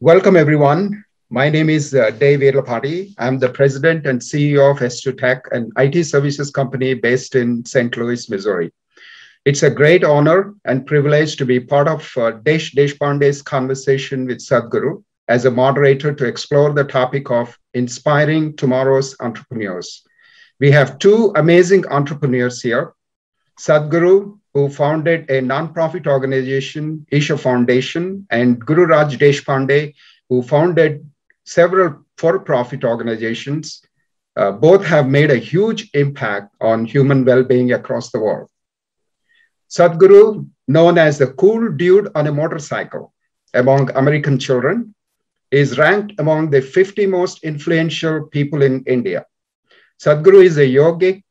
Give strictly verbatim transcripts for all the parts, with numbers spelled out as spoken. Welcome, everyone. My name is uh, Dave Veerapati. I'm the president and C E O of S two Tech, an I T services company based in Saint Louis, Missouri. It's a great honor and privilege to be part of uh, Desh Deshpande's conversation with Sadhguru as a moderator to explore the topic of inspiring tomorrow's entrepreneurs. We have two amazing entrepreneurs here. Sadhguru, who founded a nonprofit organization, Isha Foundation, and Gururaj Deshpande, who founded several for-profit organizations. Uh, both have made a huge impact on human well-being across the world. Sadhguru, known as the cool dude on a motorcycle among American children, is ranked among the fifty most influential people in India. Sadhguru is a yogic,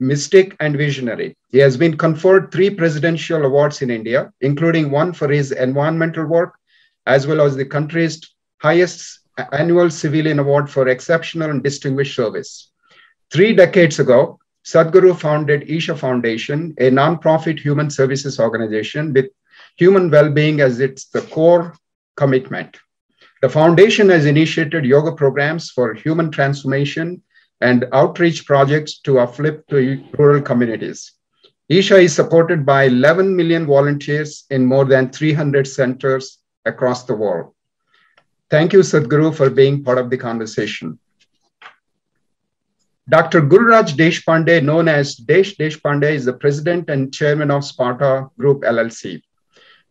mystic, and visionary. He has been conferred three presidential awards in India, including one for his environmental work, as well as the country's highest annual civilian award for exceptional and distinguished service. Three decades ago, Sadhguru founded Isha Foundation, a nonprofit human services organization with human well-being as its the core commitment. The foundation has initiated yoga programs for human transformation and outreach projects to uplift to rural communities. Isha is supported by eleven million volunteers in more than three hundred centers across the world. Thank you, Sadhguru, for being part of the conversation. Doctor Gururaj Deshpande, known as Desh Deshpande, is the president and chairman of Sparta Group L L C.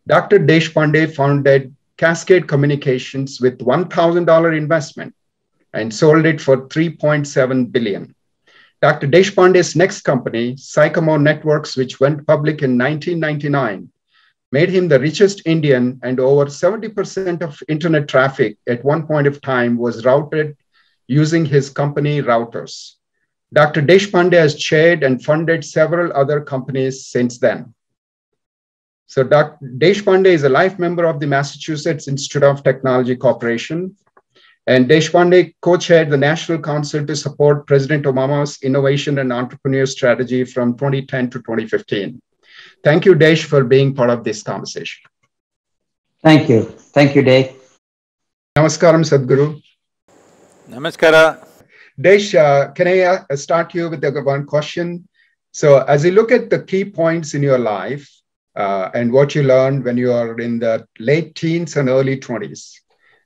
Doctor Deshpande founded Cascade Communications with one thousand dollar investment and sold it for three point seven billion dollars. Doctor Deshpande's next company, Sycamore Networks, which went public in nineteen ninety-nine, made him the richest Indian, and over seventy percent of internet traffic at one point of time was routed using his company routers. Doctor Deshpande has chaired and funded several other companies since then. So Doctor Deshpande is a life member of the Massachusetts Institute of Technology Corporation, and Deshpande co-chaired the National Council to support President Obama's innovation and entrepreneur strategy from twenty ten to twenty fifteen. Thank you, Desh, for being part of this conversation. Thank you. Thank you, Desh. Namaskaram, Sadhguru. Namaskara. Desh, uh, can I uh, start you with the one question? So as you look at the key points in your life uh, and what you learned when you are in the late teens and early twenties,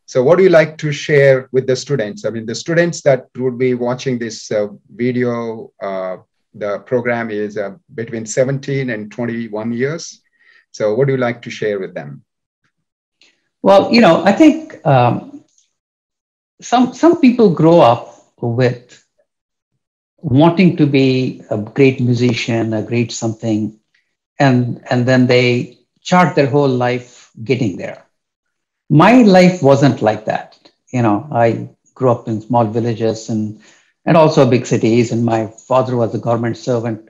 so what do you like to share with the students? I mean, the students that would be watching this uh, video uh, the program is uh, between seventeen and twenty-one years. So what do you like to share with them? Well, you know, I think um, some, some people grow up with wanting to be a great musician, a great something, and, and then they chart their whole life getting there. My life wasn't like that. You know, I grew up in small villages and and also big cities, and my father was a government servant.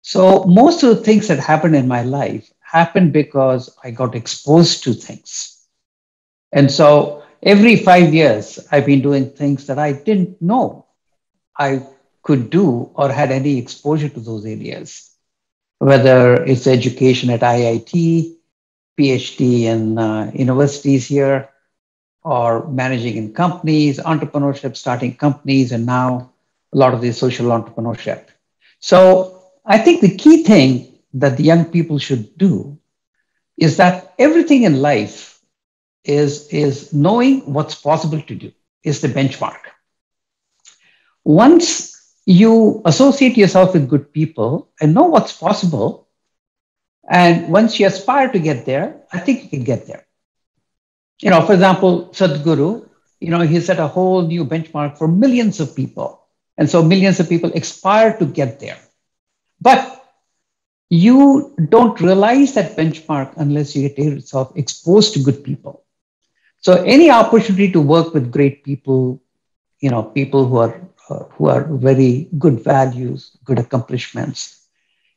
So most of the things that happened in my life happened because I got exposed to things. And so every five years, I've been doing things that I didn't know I could do or had any exposure to those areas, whether it's education at I I T, PhD in uh, universities here, or managing in companies, entrepreneurship, starting companies, and now a lot of the social entrepreneurship. So I think the key thing that the young people should do is that everything in life is, is knowing what's possible to do is the benchmark. Once you associate yourself with good people and know what's possible, and once you aspire to get there, I think you can get there. You know, for example, Sadhguru, you know, he set a whole new benchmark for millions of people. And so millions of people aspire to get there. But you don't realize that benchmark unless you get yourself exposed to good people. So any opportunity to work with great people, you know, people who are, uh, who are very good values, good accomplishments,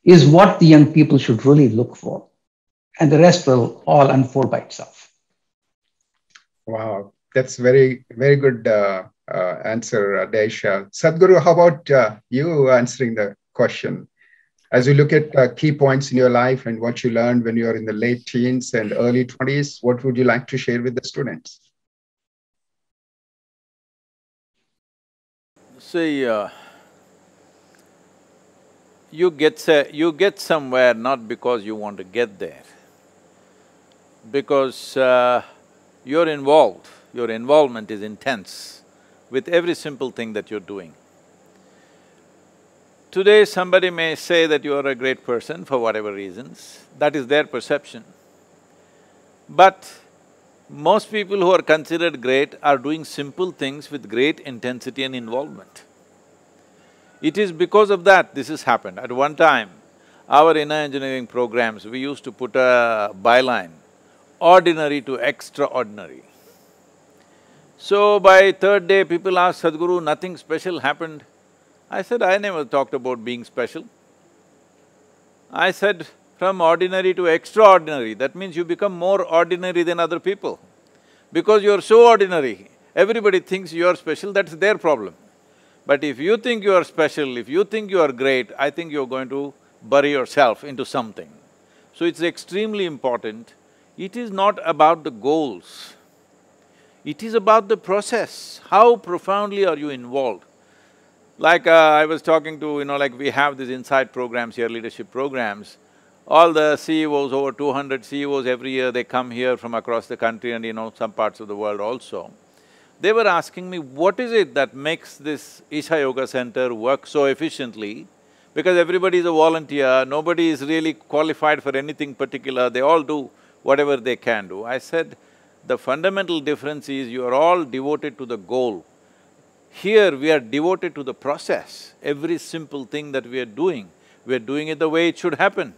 is what the young people should really look for. And the rest will all unfold by itself. Wow, that's very, very good uh, uh, answer, Desh. Sadhguru, how about uh, you answering the question? As you look at uh, key points in your life and what you learned when you are in the late teens and early twenties, what would you like to share with the students? See, uh, you get, uh, you get somewhere not because you want to get there, because uh, you're involved, your involvement is intense with every simple thing that you're doing. Today somebody may say that you are a great person for whatever reasons, that is their perception. But most people who are considered great are doing simple things with great intensity and involvement. It is because of that this has happened. At one time, our inner engineering programs, we used to put a byline, ordinary to extraordinary. So by third day, people asked Sadhguru, nothing special happened. I said, I never talked about being special. I said, from ordinary to extraordinary, that means you become more ordinary than other people. Because you're so ordinary, everybody thinks you're special, that's their problem. But if you think you are special, if you think you are great, I think you're going to bury yourself into something. So it's extremely important. It is not about the goals. It is about the process. How profoundly are you involved? Like uh, I was talking to, you know, like we have these inside programs here, leadership programs. All the C E Os, over two hundred C E Os every year, they come here from across the country and, you know, some parts of the world also. They were asking me, what is it that makes this Isha Yoga Center work so efficiently? Because everybody is a volunteer, nobody is really qualified for anything particular, they all do whatever they can do. I said, the fundamental difference is you are all devoted to the goal. Here, we are devoted to the process. Every simple thing that we are doing, we are doing it the way it should happen.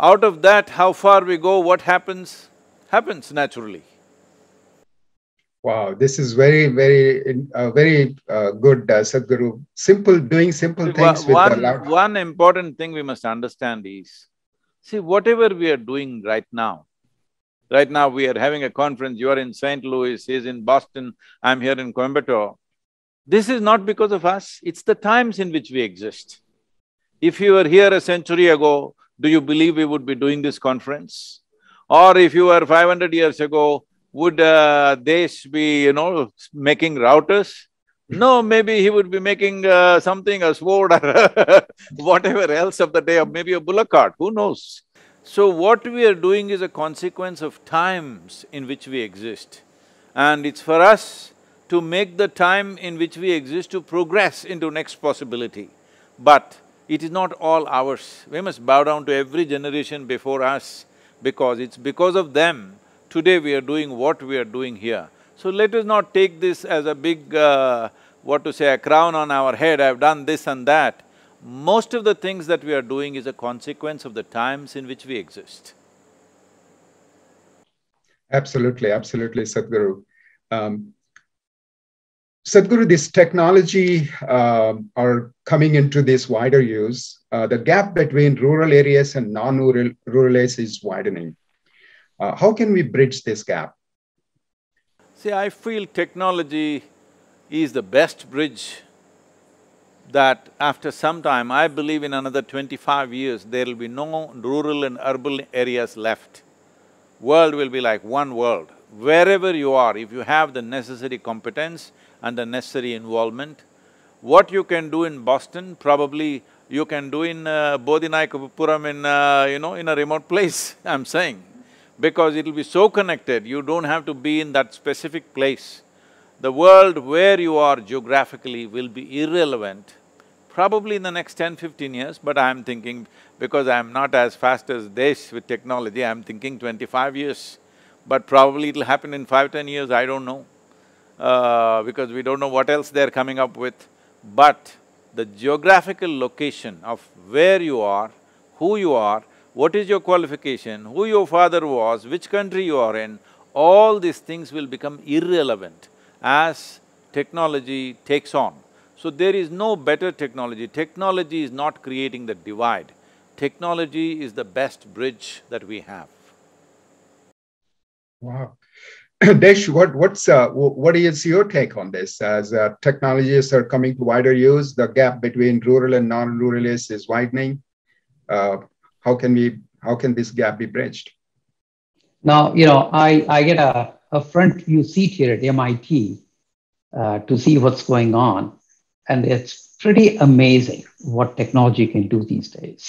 Out of that, how far we go, what happens, happens naturally. Wow, this is very, very, uh, very uh, good, uh, Sadhguru. Simple, doing simple see, things one, with the love. One important thing we must understand is, see, whatever we are doing right now, right now we are having a conference, you are in Saint Louis, he's in Boston, I'm here in Coimbatore. This is not because of us, it's the times in which we exist. If you were here a century ago, do you believe we would be doing this conference? Or if you were five hundred years ago, would uh, Desh be, you know, making routers? No, maybe he would be making uh, something, a sword or whatever else of the day, or maybe a bullock cart, who knows? So what we are doing is a consequence of times in which we exist. And it's for us to make the time in which we exist to progress into next possibility. But it is not all ours. We must bow down to every generation before us because it's because of them today we are doing what we are doing here. So let us not take this as a big, uh, what to say, a crown on our head, I've done this and that. Most of the things that we are doing is a consequence of the times in which we exist. Absolutely, absolutely, Sadhguru. Um, Sadhguru, this technology uh, are coming into this wider use. Uh, the gap between rural areas and non-rural rural areas is widening. Uh, how can we bridge this gap? See, I feel technology is the best bridge that after some time, I believe in another twenty-five years, there will be no rural and urban areas left. World will be like one world. Wherever you are, if you have the necessary competence and the necessary involvement, what you can do in Boston, probably you can do in uh, Bodhinayakupuram in, uh, you know, in a remote place, I'm saying. Because it'll be so connected, you don't have to be in that specific place. The world where you are geographically will be irrelevant, probably in the next ten, fifteen years, but I'm thinking, because I'm not as fast as Desh with technology, I'm thinking twenty-five years. But probably it'll happen in five, ten years, I don't know, uh, because we don't know what else they're coming up with. But the geographical location of where you are, who you are, what is your qualification, who your father was, which country you are in, all these things will become irrelevant as technology takes on. So there is no better technology. Technology is not creating the divide. Technology is the best bridge that we have. Wow. Desh, what, what's, uh, what is your take on this? As uh, technologies are coming to wider use, the gap between rural and non-rural is widening. uh, how can we, how can this gap be bridged? Now, you know, I, I get a, a front view seat here at M I T uh, to see what's going on. And it's pretty amazing what technology can do these days.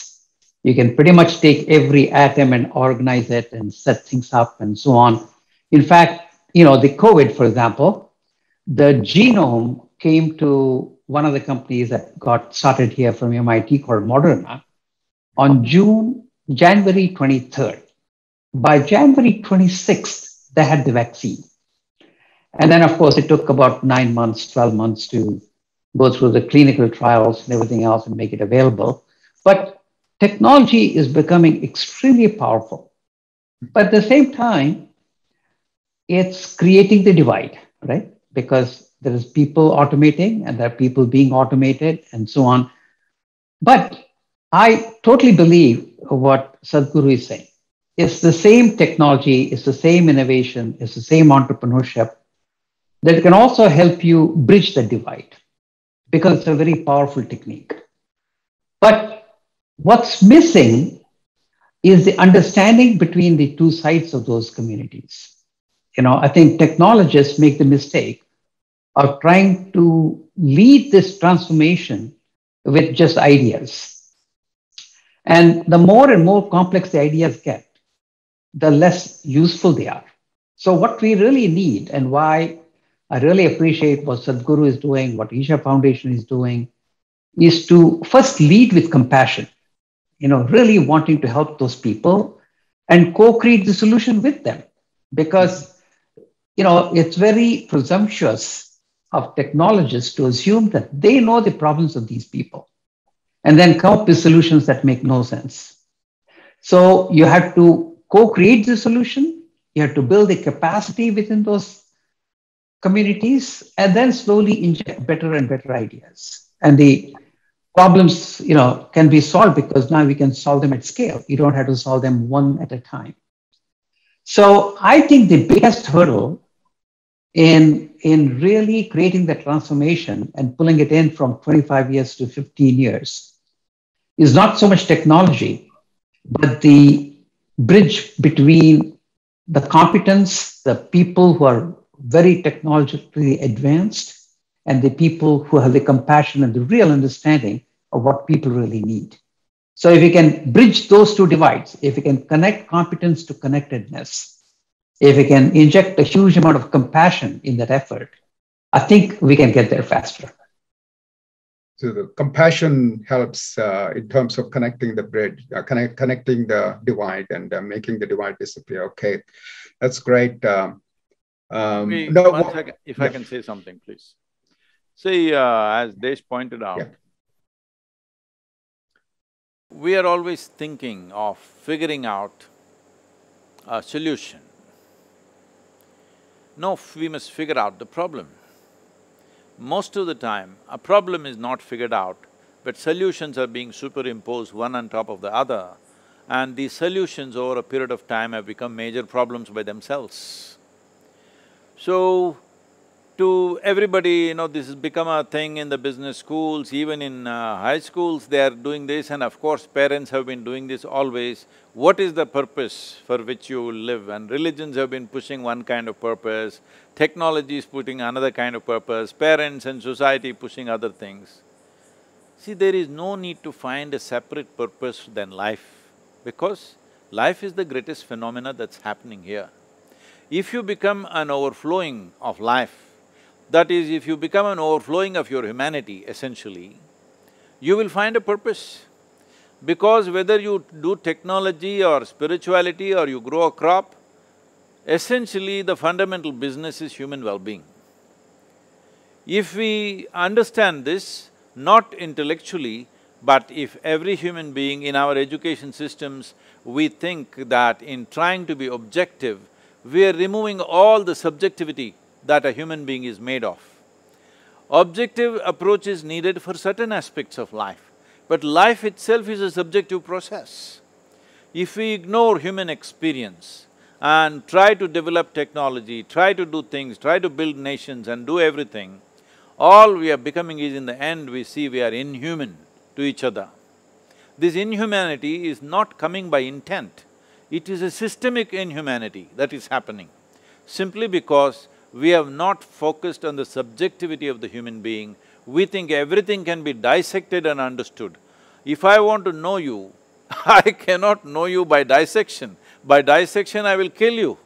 You can pretty much take every atom and organize it and set things up and so on. In fact, you know, the COVID, for example, the genome came to one of the companies that got started here from M I T called Moderna on June, January twenty-third. By January twenty-sixth, they had the vaccine. And then, of course, it took about nine months, twelve months to go through the clinical trials and everything else and make it available. But technology is becoming extremely powerful. But at the same time, it's creating the divide, right? Because there is people automating and there are people being automated and so on. But I totally believe what Sadhguru is saying. It's the same technology, it's the same innovation, it's the same entrepreneurship that can also help you bridge the divide because it's a very powerful technique. But what's missing is the understanding between the two sides of those communities. You know, I think technologists make the mistake of trying to lead this transformation with just ideas. And the more and more complex the ideas get, the less useful they are. So what we really need and why I really appreciate what Sadhguru is doing, what Isha Foundation is doing, is to first lead with compassion, you know, really wanting to help those people and co-create the solution with them. Because, you know, it's very presumptuous of technologists to assume that they know the problems of these people and then come up with solutions that make no sense. So you have to co-create the solution, you have to build the capacity within those communities, and then slowly inject better and better ideas. And the problems, you know, can be solved because now we can solve them at scale. You don't have to solve them one at a time. So I think the biggest hurdle in, in really creating the transformation and pulling it in from twenty-five years to fifteen years is not so much technology, but the bridge between the competence, the people who are very technologically advanced, and the people who have the compassion and the real understanding of what people really need. So if we can bridge those two divides, if we can connect competence to connectedness, if we can inject a huge amount of compassion in that effort, I think we can get there faster. So the compassion helps uh, in terms of connecting the bridge, uh, connect, connecting the divide and uh, making the divide disappear. Okay, that's great. Um, um, we, no, one second, if yeah. I can say something, please. See, uh, as Desh pointed out, yeah. we are always thinking of figuring out a solution. No, we must figure out the problem. Most of the time, a problem is not figured out, but solutions are being superimposed one on top of the other, and these solutions over a period of time have become major problems by themselves. So, to everybody, you know, this has become a thing in the business schools, even in uh, high schools, they are doing this, and of course, parents have been doing this always. What is the purpose for which you live? And religions have been pushing one kind of purpose, technology is putting another kind of purpose, parents and society pushing other things. See, there is no need to find a separate purpose than life, because life is the greatest phenomena that's happening here. If you become an overflowing of life, that is, if you become an overflowing of your humanity, essentially, you will find a purpose. Because whether you do technology or spirituality or you grow a crop, essentially the fundamental business is human well-being. If we understand this, not intellectually, but if every human being in our education systems, we think that in trying to be objective, we are removing all the subjectivity that a human being is made of. Objective approach is needed for certain aspects of life, but life itself is a subjective process. If we ignore human experience and try to develop technology, try to do things, try to build nations and do everything, all we are becoming is in the end we see we are inhuman to each other. This inhumanity is not coming by intent. It is a systemic inhumanity that is happening, simply because we have not focused on the subjectivity of the human being. We think everything can be dissected and understood. If I want to know you, I cannot know you by dissection. By dissection, I will kill you.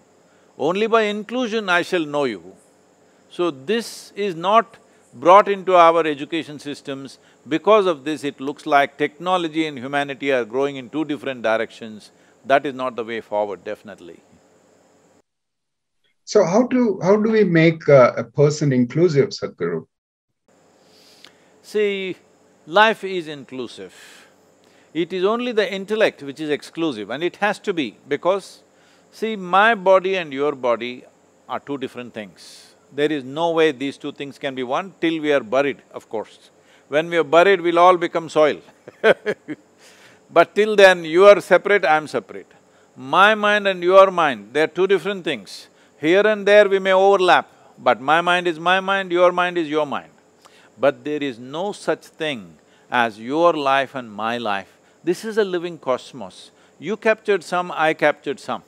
Only by inclusion, I shall know you. So this is not brought into our education systems. Because of this, it looks like technology and humanity are growing in two different directions. That is not the way forward, definitely. So how do, how do we make uh, a person inclusive, Sadhguru? See, life is inclusive. It is only the intellect which is exclusive, and it has to be, because see, my body and your body are two different things. There is no way these two things can be one till we are buried, of course. When we are buried, we'll all become soil. But till then, you are separate, I'm separate. My mind and your mind, they're two different things. Here and there we may overlap, but my mind is my mind, your mind is your mind. But there is no such thing as your life and my life. This is a living cosmos. You captured some, I captured some.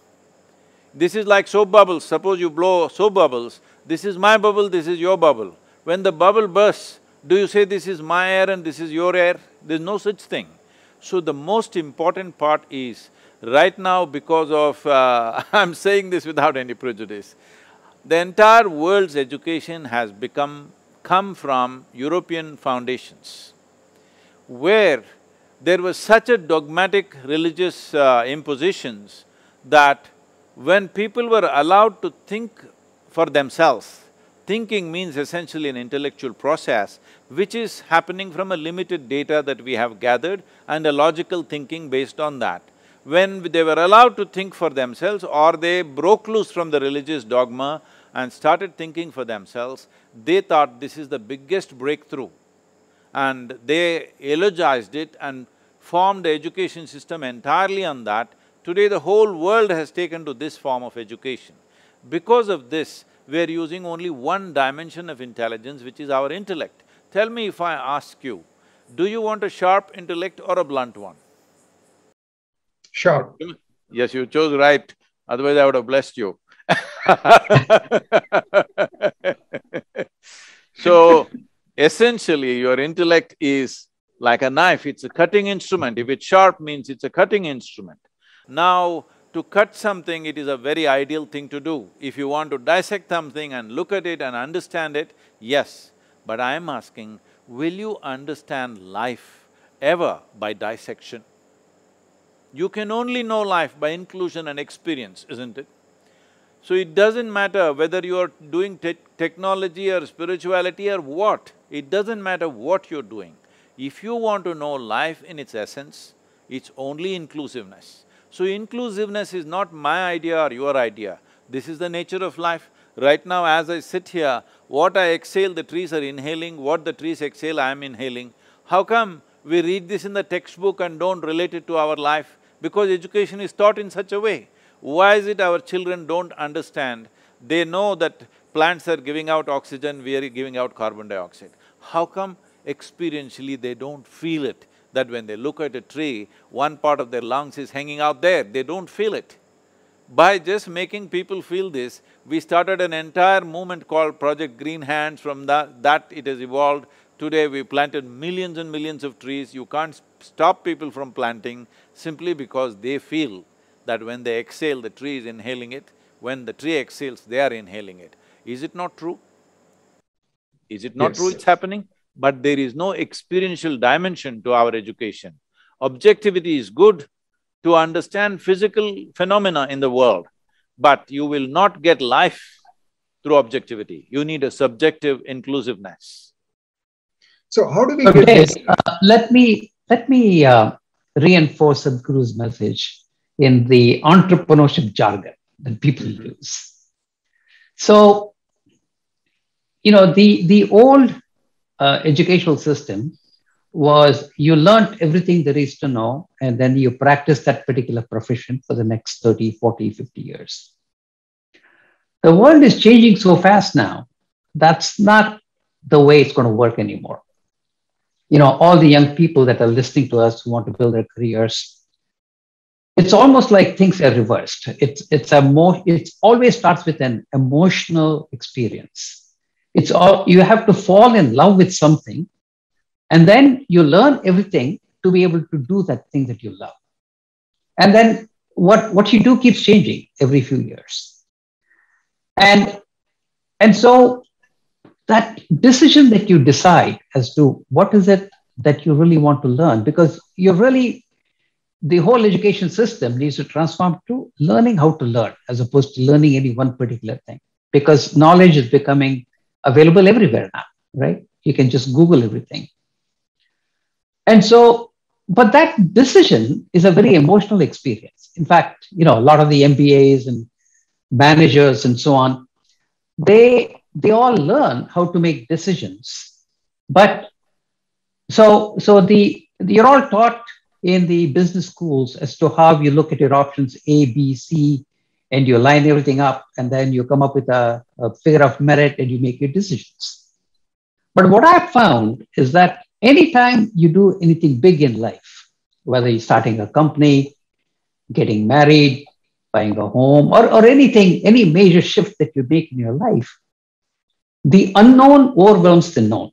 This is like soap bubbles. Suppose you blow soap bubbles, this is my bubble, this is your bubble. When the bubble bursts, do you say this is my air and this is your air? There's no such thing. So the most important part is, right now because of… Uh, I'm saying this without any prejudice. The entire world's education has become… come from European foundations, where there was such a dogmatic religious uh, impositions that when people were allowed to think for themselves, thinking means essentially an intellectual process, which is happening from a limited data that we have gathered and a logical thinking based on that. When they were allowed to think for themselves, or they broke loose from the religious dogma and started thinking for themselves, they thought this is the biggest breakthrough. And they eulogized it and formed the education system entirely on that. Today the whole world has taken to this form of education. Because of this, we are using only one dimension of intelligence, which is our intellect. Tell me, if I ask you, do you want a sharp intellect or a blunt one? Sharp. Yes, you chose right, otherwise I would have blessed you. So, essentially your intellect is like a knife, it's a cutting instrument. If it's sharp, means it's a cutting instrument. Now, to cut something, it is a very ideal thing to do. If you want to dissect something and look at it and understand it, yes. But I am asking, will you understand life ever by dissection? You can only know life by inclusion and experience, isn't it? So it doesn't matter whether you are doing te technology or spirituality or what, it doesn't matter what you're doing. If you want to know life in its essence, it's only inclusiveness. So inclusiveness is not my idea or your idea. This is the nature of life. Right now, as I sit here, what I exhale, the trees are inhaling, what the trees exhale, I am inhaling. How come we read this in the textbook and don't relate it to our life? Because education is taught in such a way. Why is it our children don't understand? They know that plants are giving out oxygen, we are giving out carbon dioxide. How come experientially they don't feel it, that when they look at a tree, one part of their lungs is hanging out there, they don't feel it? By just making people feel this, we started an entire movement called Project Green Hands. From that, that it has evolved. Today we planted millions and millions of trees. You can't stop people from planting simply because they feel that when they exhale, the tree is inhaling it. When the tree exhales, they are inhaling it. Is it not true? Is it not yes. true it's happening? But there is no experiential dimension to our education. Objectivity is good to understand physical phenomena in the world, but you will not get life through objectivity. You need a subjective inclusiveness. So how do we okay, get… So, uh, let me… let me uh, reinforce Sadhguru's message in the entrepreneurship jargon that people use. So, you know, the, the old uh, educational system was you learned everything there is to know, and then you practiced that particular profession for the next thirty, forty, fifty years. The world is changing so fast now, that's not the way it's going to work anymore. you know, all the young people that are listening to us who want to build their careers, it's almost like things are reversed. It's, it's a more, it always starts with an emotional experience. It's all, you have to fall in love with something, and then you learn everything to be able to do that thing that you love. And then what, what you do keeps changing every few years. And, and so that decision that you decide as to what is it that you really want to learn, because you're really, the whole education system needs to transform to learning how to learn as opposed to learning any one particular thing, because knowledge is becoming available everywhere now, right? You can just Google everything. And so, but that decision is a very emotional experience. In fact, you know, a lot of the M B As and managers and so on, they, they all learn how to make decisions. But so, so the, you're all taught in the business schools as to how you look at your options A, B, C, and you line everything up, and then you come up with a, a figure of merit and you make your decisions. But what I found is that anytime you do anything big in life, whether you're starting a company, getting married, buying a home, or, or anything, any major shift that you make in your life, the unknown overwhelms the known.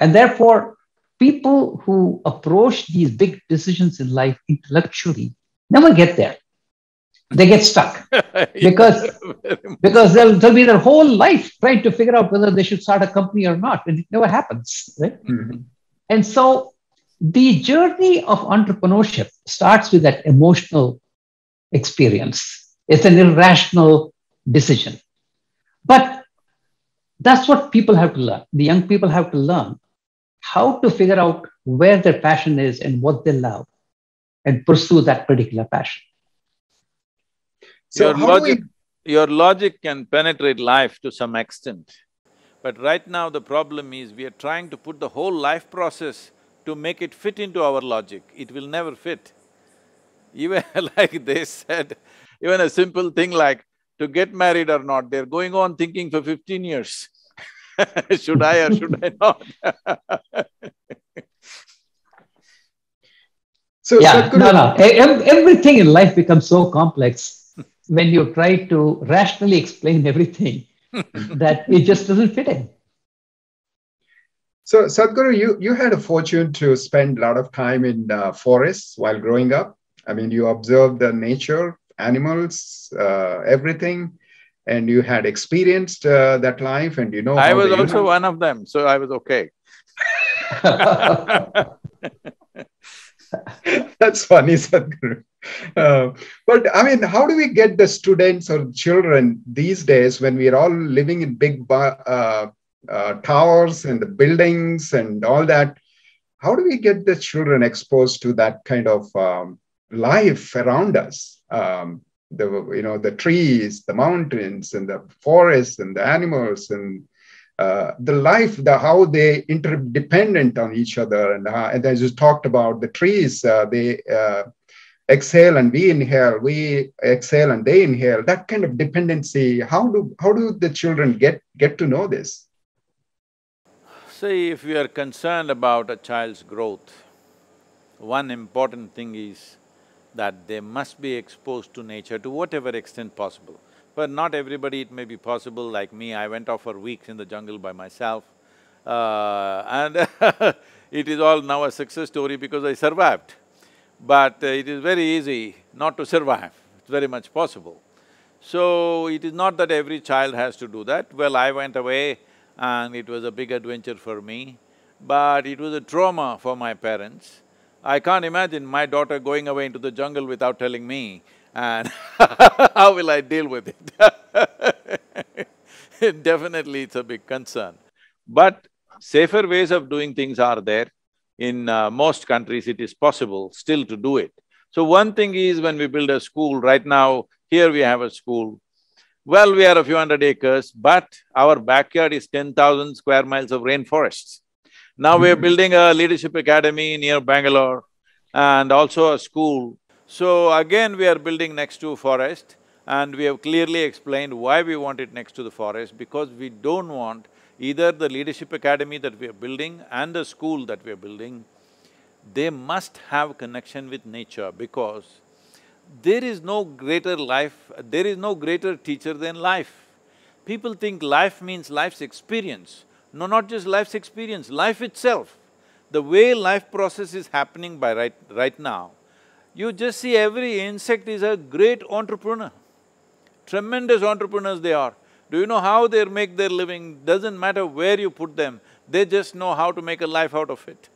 And therefore, people who approach these big decisions in life intellectually never get there. They get stuck because, because they'll, they'll be their whole life trying to figure out whether they should start a company or not, and it never happens, right? Mm-hmm. And so the journey of entrepreneurship starts with that emotional experience. It's an irrational decision. But that's what people have to learn. The young people have to learn how to figure out where their passion is and what they love and pursue that particular passion. So your logic, we... your logic can penetrate life to some extent, but right now the problem is we are trying to put the whole life process to make it fit into our logic. It will never fit. Even like they said, even a simple thing like to get married or not, they're going on thinking for fifteen years. Should I or should I not? So, yeah, no, no. Everything in life becomes so complex when you try to rationally explain everything that it just doesn't fit in. So, Sadhguru, you, you had a fortune to spend a lot of time in uh, forests while growing up. I mean, you observed the nature, animals, uh, everything, and you had experienced uh, that life, and you know. I was also one of them, so I was okay. That's funny, Sadhguru. Uh, but I mean, how do we get the students or children these days when we are all living in big uh, uh, towers and the buildings and all that? How do we get the children exposed to that kind of um, life around us? Um, the you know the trees, the mountains, and the forests, and the animals, and Uh, the life, the how they interdependent on each other, and, uh, and as you talked about the trees, uh, they uh, exhale and we inhale, we exhale and they inhale. That kind of dependency. How do how do the children get get to know this? See, if we are concerned about a child's growth, one important thing is that they must be exposed to nature to whatever extent possible. But not everybody it may be possible, like me, I went off for weeks in the jungle by myself uh, and it is all now a success story because I survived. But uh, it is very easy not to survive, it's very much possible. So it is not that every child has to do that. Well, I went away and it was a big adventure for me, but it was a trauma for my parents. I can't imagine my daughter going away into the jungle without telling me and how will I deal with it? Definitely it's a big concern. But safer ways of doing things are there. In uh, most countries it is possible still to do it. So one thing is when we build a school, right now here we have a school. Well, we are a few hundred acres, but our backyard is ten thousand square miles of rainforests. Now mm-hmm. we are building a leadership academy near Bangalore and also a school. So again, we are building next to forest and we have clearly explained why we want it next to the forest, because we don't want either the leadership academy that we are building and the school that we are building, they must have connection with nature, because there is no greater life, there is no greater teacher than life. People think life means life's experience. No, not just life's experience, life itself. The way life process is happening by right, right now, you just see every insect is a great entrepreneur. Tremendous entrepreneurs they are. Do you know how they make their living? Doesn't matter where you put them, they just know how to make a life out of it.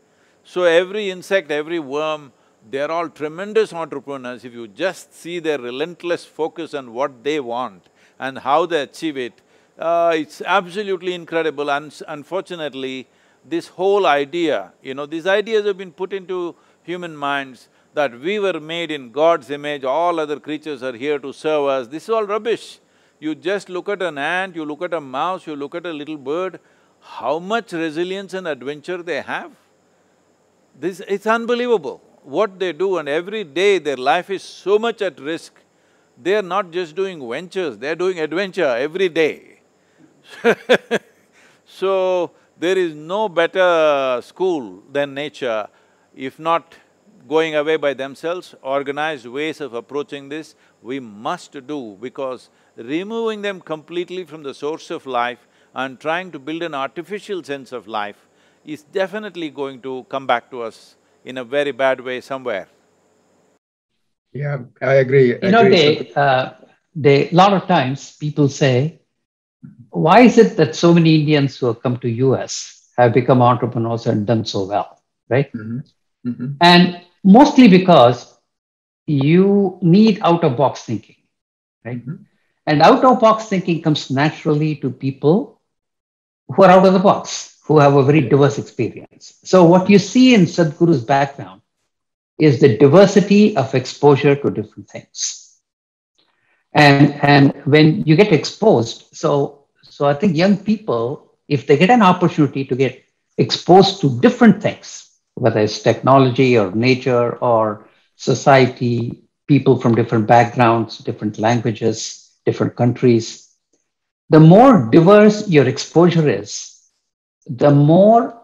So every insect, every worm, they're all tremendous entrepreneurs. If you just see their relentless focus on what they want and how they achieve it, uh, it's absolutely incredible. And unfortunately, this whole idea, you know, these ideas have been put into human minds that we were made in God's image, all other creatures are here to serve us. This is all rubbish. You just look at an ant, you look at a mouse, you look at a little bird, how much resilience and adventure they have. This… it's unbelievable what they do, and every day their life is so much at risk. They are not just doing ventures, they are doing adventure every day. So, there is no better school than nature, if not going away by themselves. Organized ways of approaching this we must do, because removing them completely from the source of life and trying to build an artificial sense of life is definitely going to come back to us in a very bad way somewhere. Yeah, I agree. I you know, agree. They, uh, they, a lot of times people say, why is it that so many Indians who have come to U S have become entrepreneurs and done so well, right? Mm-hmm. Mm-hmm. And mostly because you need out-of-box thinking, right? Mm-hmm. And out-of-box thinking comes naturally to people who are out of the box, who have a very diverse experience. So what you see in Sadhguru's background is the diversity of exposure to different things. And, and when you get exposed, so, so I think young people, if they get an opportunity to get exposed to different things, whether it's technology or nature or society, people from different backgrounds, different languages, different countries, the more diverse your exposure is, the more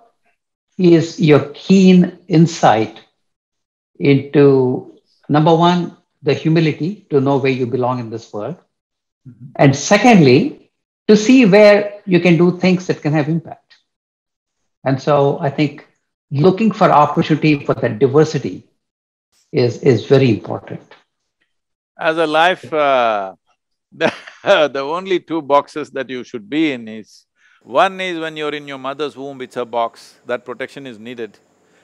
is your keen insight into, number one, the humility to know where you belong in this world. Mm-hmm. And secondly, to see where you can do things that can have impact. And so I think looking for opportunity for that diversity is, is very important. As a life, uh, the, the only two boxes that you should be in is, one is when you're in your mother's womb, it's a box, that protection is needed.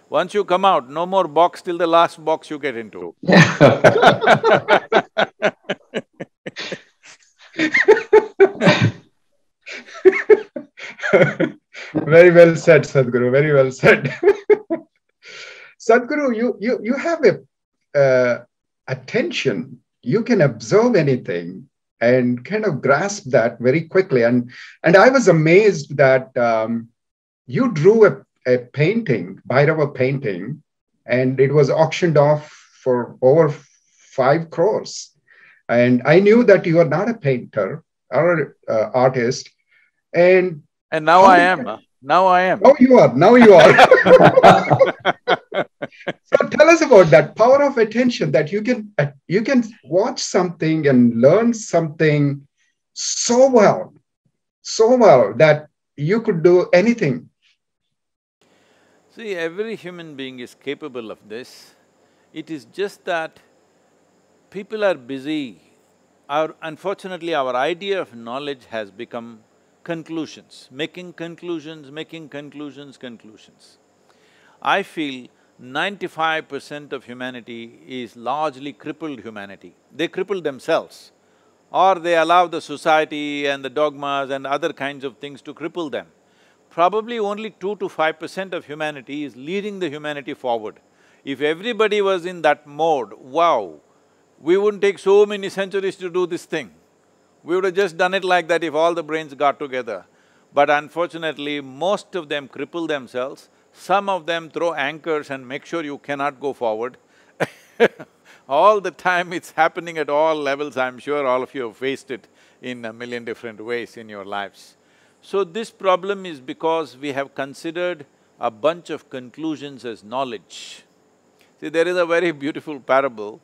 Once you come out, no more box till the last box you get into. Very well said, Sadhguru, very well said. Sadhguru, you, you, you have a uh, attention, you can observe anything and kind of grasp that very quickly. And, and I was amazed that um, you drew a, a painting, Bhairava painting, and it was auctioned off for over five crores. And I knew that you are not a painter or uh, artist. And, and now I am. That? Now I am. Now you are. Now you are. So tell us about that power of attention, that you can uh, you can watch something and learn something so well, so well that you could do anything. See, every human being is capable of this. It is just that people are busy. Our, unfortunately, our idea of knowledge has become conclusions, making conclusions, making conclusions, conclusions. I feel ninety-five percent of humanity is largely crippled humanity. They cripple themselves, or they allow the society and the dogmas and other kinds of things to cripple them. Probably only two to five percent of humanity is leading the humanity forward. If everybody was in that mode, wow, we wouldn't take so many centuries to do this thing. We would have just done it like that if all the brains got together. But unfortunately, most of them cripple themselves. Some of them throw anchors and make sure you cannot go forward. all the time. It's happening at all levels. I'm sure all of you have faced it in a million different ways in your lives. So this problem is because we have considered a bunch of conclusions as knowledge. See, there is a very beautiful parable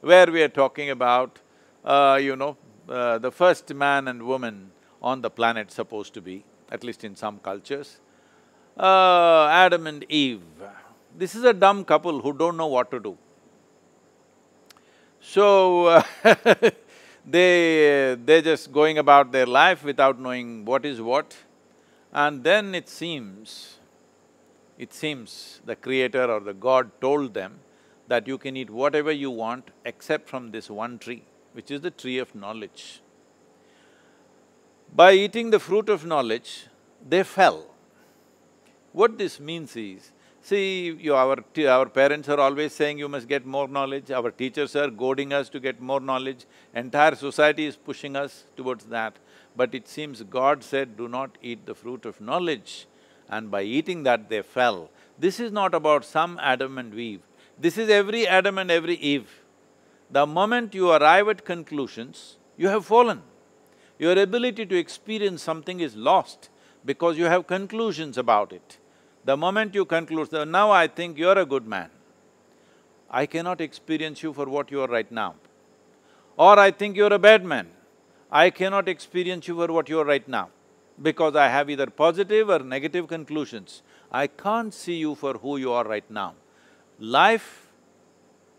where we are talking about, uh, you know, uh, the first man and woman on the planet, supposed to be, at least in some cultures, uh, Adam and Eve. This is a dumb couple who don't know what to do. So, uh, they… they're just going about their life without knowing what is what. And then it seems… it seems the creator or the god told them that you can eat whatever you want except from this one tree, which is the tree of knowledge. By eating the fruit of knowledge, they fell. What this means is, see, you, our, our parents are always saying you must get more knowledge, our teachers are goading us to get more knowledge, entire society is pushing us towards that. But it seems God said, do not eat the fruit of knowledge, and by eating that they fell. This is not about some Adam and Eve, this is every Adam and every Eve. The moment you arrive at conclusions, you have fallen. Your ability to experience something is lost because you have conclusions about it. The moment you conclude, now I think you're a good man, I cannot experience you for what you are right now. Or I think you're a bad man, I cannot experience you for what you are right now, because I have either positive or negative conclusions. I can't see you for who you are right now. Life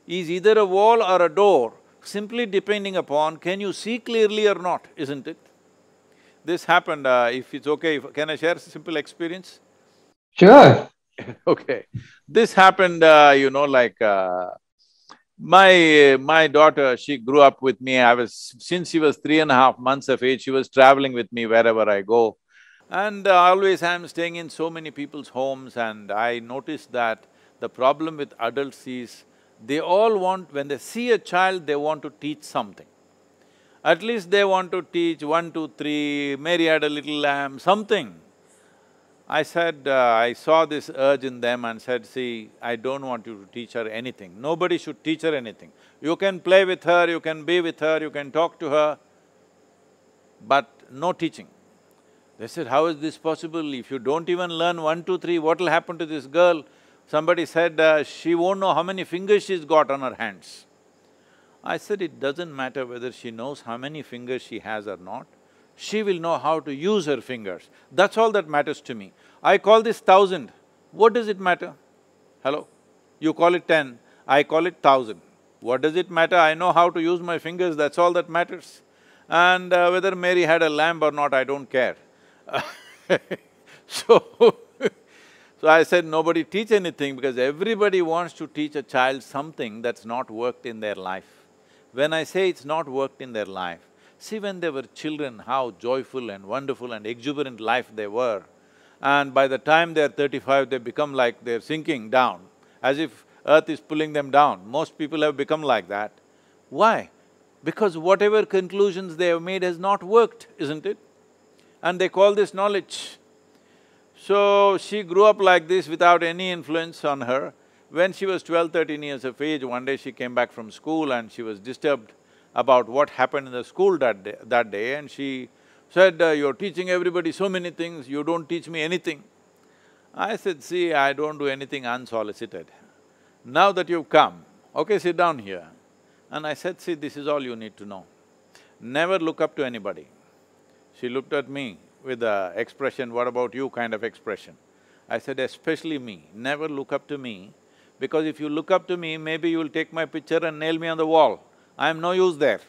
is either a wall or a door, simply depending upon can you see clearly or not, isn't it? This happened, uh, if it's okay, if, can I share a simple experience? Sure. Okay. This happened, uh, you know, like uh, my… my daughter, she grew up with me. I was… since she was three and a half months of age, she was traveling with me wherever I go. And uh, always I'm staying in so many people's homes, and I noticed that the problem with adults is they all want… when they see a child, they want to teach something. At least they want to teach one, two, three, Mary had a little lamb, something. I said, uh, I saw this urge in them and said, see, I don't want you to teach her anything. Nobody should teach her anything. You can play with her, you can be with her, you can talk to her, but no teaching. They said, how is this possible? If you don't even learn one, two, three, what will happen to this girl? Somebody said, uh, she won't know how many fingers she's got on her hands. I said, it doesn't matter whether she knows how many fingers she has or not. She will know how to use her fingers. That's all that matters to me. I call this thousand. What does it matter? Hello? You call it ten, I call it thousand. What does it matter? I know how to use my fingers, that's all that matters. And uh, whether Mary had a lamb or not, I don't care. So, so I said, nobody teach anything, because everybody wants to teach a child something that's not worked in their life. When I say it's not worked in their life, see, when they were children, how joyful and wonderful and exuberant life they were. And by the time they're thirty-five, they become like they're sinking down, as if earth is pulling them down. Most people have become like that. Why? Because whatever conclusions they have made has not worked, isn't it? And they call this knowledge. So, she grew up like this without any influence on her. When she was twelve, thirteen years of age, one day she came back from school and she was disturbed about what happened in the school that day, that day and she said, uh, you're teaching everybody so many things, you don't teach me anything. I said, see, I don't do anything unsolicited. Now that you've come, okay, sit down here. And I said, see, this is all you need to know. Never look up to anybody. She looked at me with the expression, what about you kind of expression. I said, especially me, never look up to me, because if you look up to me, maybe you'll take my picture and nail me on the wall. I am no use there.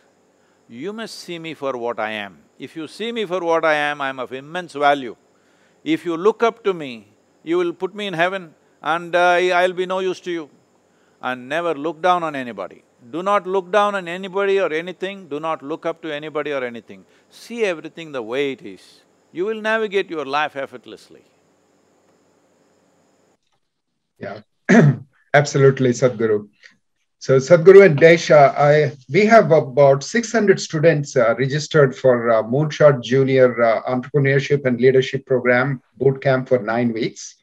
You must see me for what I am. If you see me for what I am, I am of immense value. If you look up to me, you will put me in heaven and uh, I'll be no use to you. And never look down on anybody. Do not look down on anybody or anything, do not look up to anybody or anything. See everything the way it is. You will navigate your life effortlessly. Yeah, absolutely, Sadhguru. So, Sadhguru and Desh, uh, I, we have about six hundred students uh, registered for uh, Moonshot Junior uh, Entrepreneurship and Leadership Program Bootcamp for nine weeks.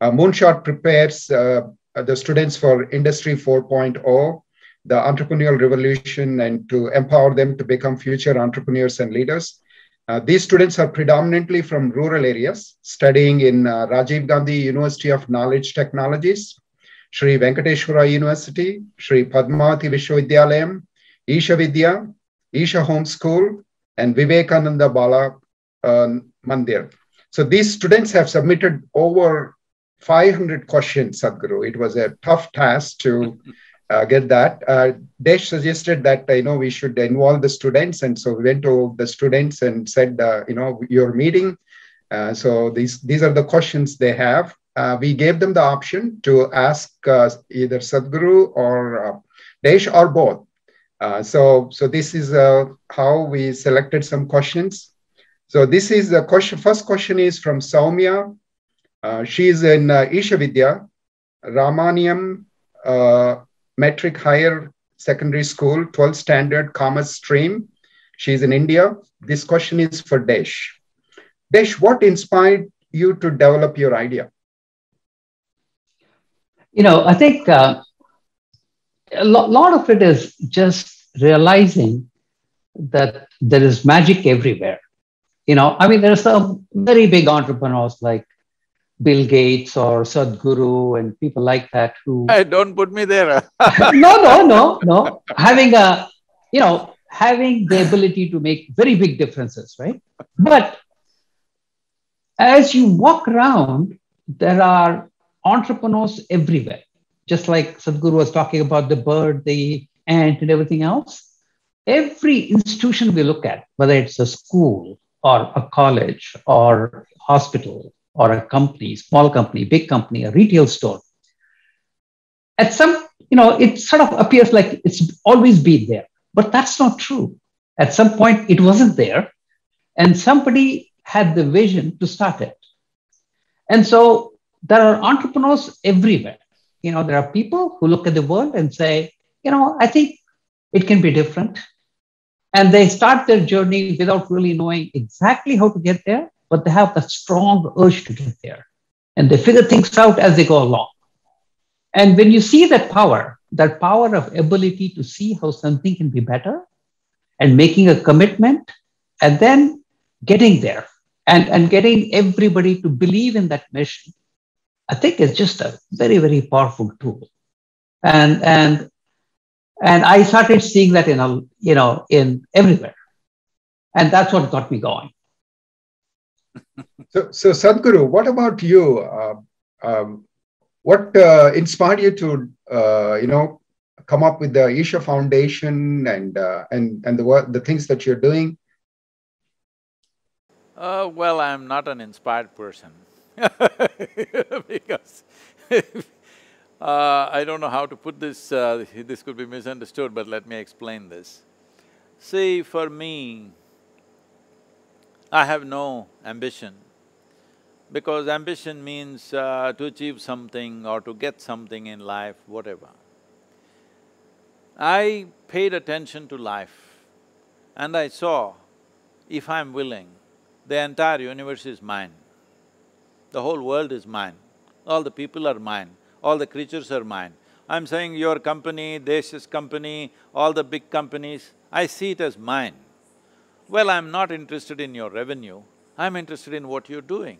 Uh, Moonshot prepares uh, the students for Industry four point oh, the entrepreneurial revolution and to empower them to become future entrepreneurs and leaders. Uh, these students are predominantly from rural areas, studying in uh, Rajiv Gandhi University of Knowledge Technologies, Sri Venkateshwara University, Sri Padmavathi Vishwavidyalayam, Isha Vidya, Isha Home School, and Vivekananda Bala uh, Mandir. So these students have submitted over five hundred questions, Sadhguru. It was a tough task to uh, get that. Uh, Desh suggested that, you know, we should involve the students. And so we went to the students and said, uh, you know, your meeting. Uh, so these, these are the questions they have. Uh, we gave them the option to ask uh, either Sadhguru or uh, Desh or both. Uh, so, so this is uh, how we selected some questions. So this is the question. First question is from Soumya. Uh, she is in uh, Isha Vidya, Ramaniam uh, Metric Higher Secondary School, twelfth Standard Commerce Stream. She is in India. This question is for Desh. Desh, what inspired you to develop your idea? You know, I think... Uh... A lot of it is just realizing that there is magic everywhere. You know, I mean, there are some very big entrepreneurs like Bill Gates or Sadhguru and people like that who... Hey, don't put me there. no, no, no, no. Having a, you know, having the ability to make very big differences, right? But as you walk around, there are entrepreneurs everywhere. Just like Sadhguru was talking about the bird, the ant, and everything else, every institution we look at, whether it's a school or a college or hospital or a company, small company, big company, a retail store, at some, you know, it sort of appears like it's always been there, but that's not true. At some point, it wasn't there, and somebody had the vision to start it. And so there are entrepreneurs everywhere. You know, there are people who look at the world and say, you know, I think it can be different. And they start their journey without really knowing exactly how to get there, but they have that strong urge to get there. And they figure things out as they go along. And when you see that power, that power of ability to see how something can be better and making a commitment and then getting there and, and getting everybody to believe in that mission, I think it's just a very, very powerful tool. And, and, and I started seeing that in, a, you know, in everywhere. And that's what got me going. So, so Sadhguru, what about you? Uh, um, what uh, inspired you to, uh, you know, come up with the Isha Foundation and, uh, and, and the, the things that you're doing? Uh, well, I'm not an inspired person. because uh, I don't know how to put this, uh, this could be misunderstood, but let me explain this. See, for me, I have no ambition, because ambition means uh, to achieve something or to get something in life, whatever. I paid attention to life and I saw, if I'm willing, the entire universe is mine. The whole world is mine, all the people are mine, all the creatures are mine. I'm saying your company, Desh's company, all the big companies, I see it as mine. Well, I'm not interested in your revenue, I'm interested in what you're doing.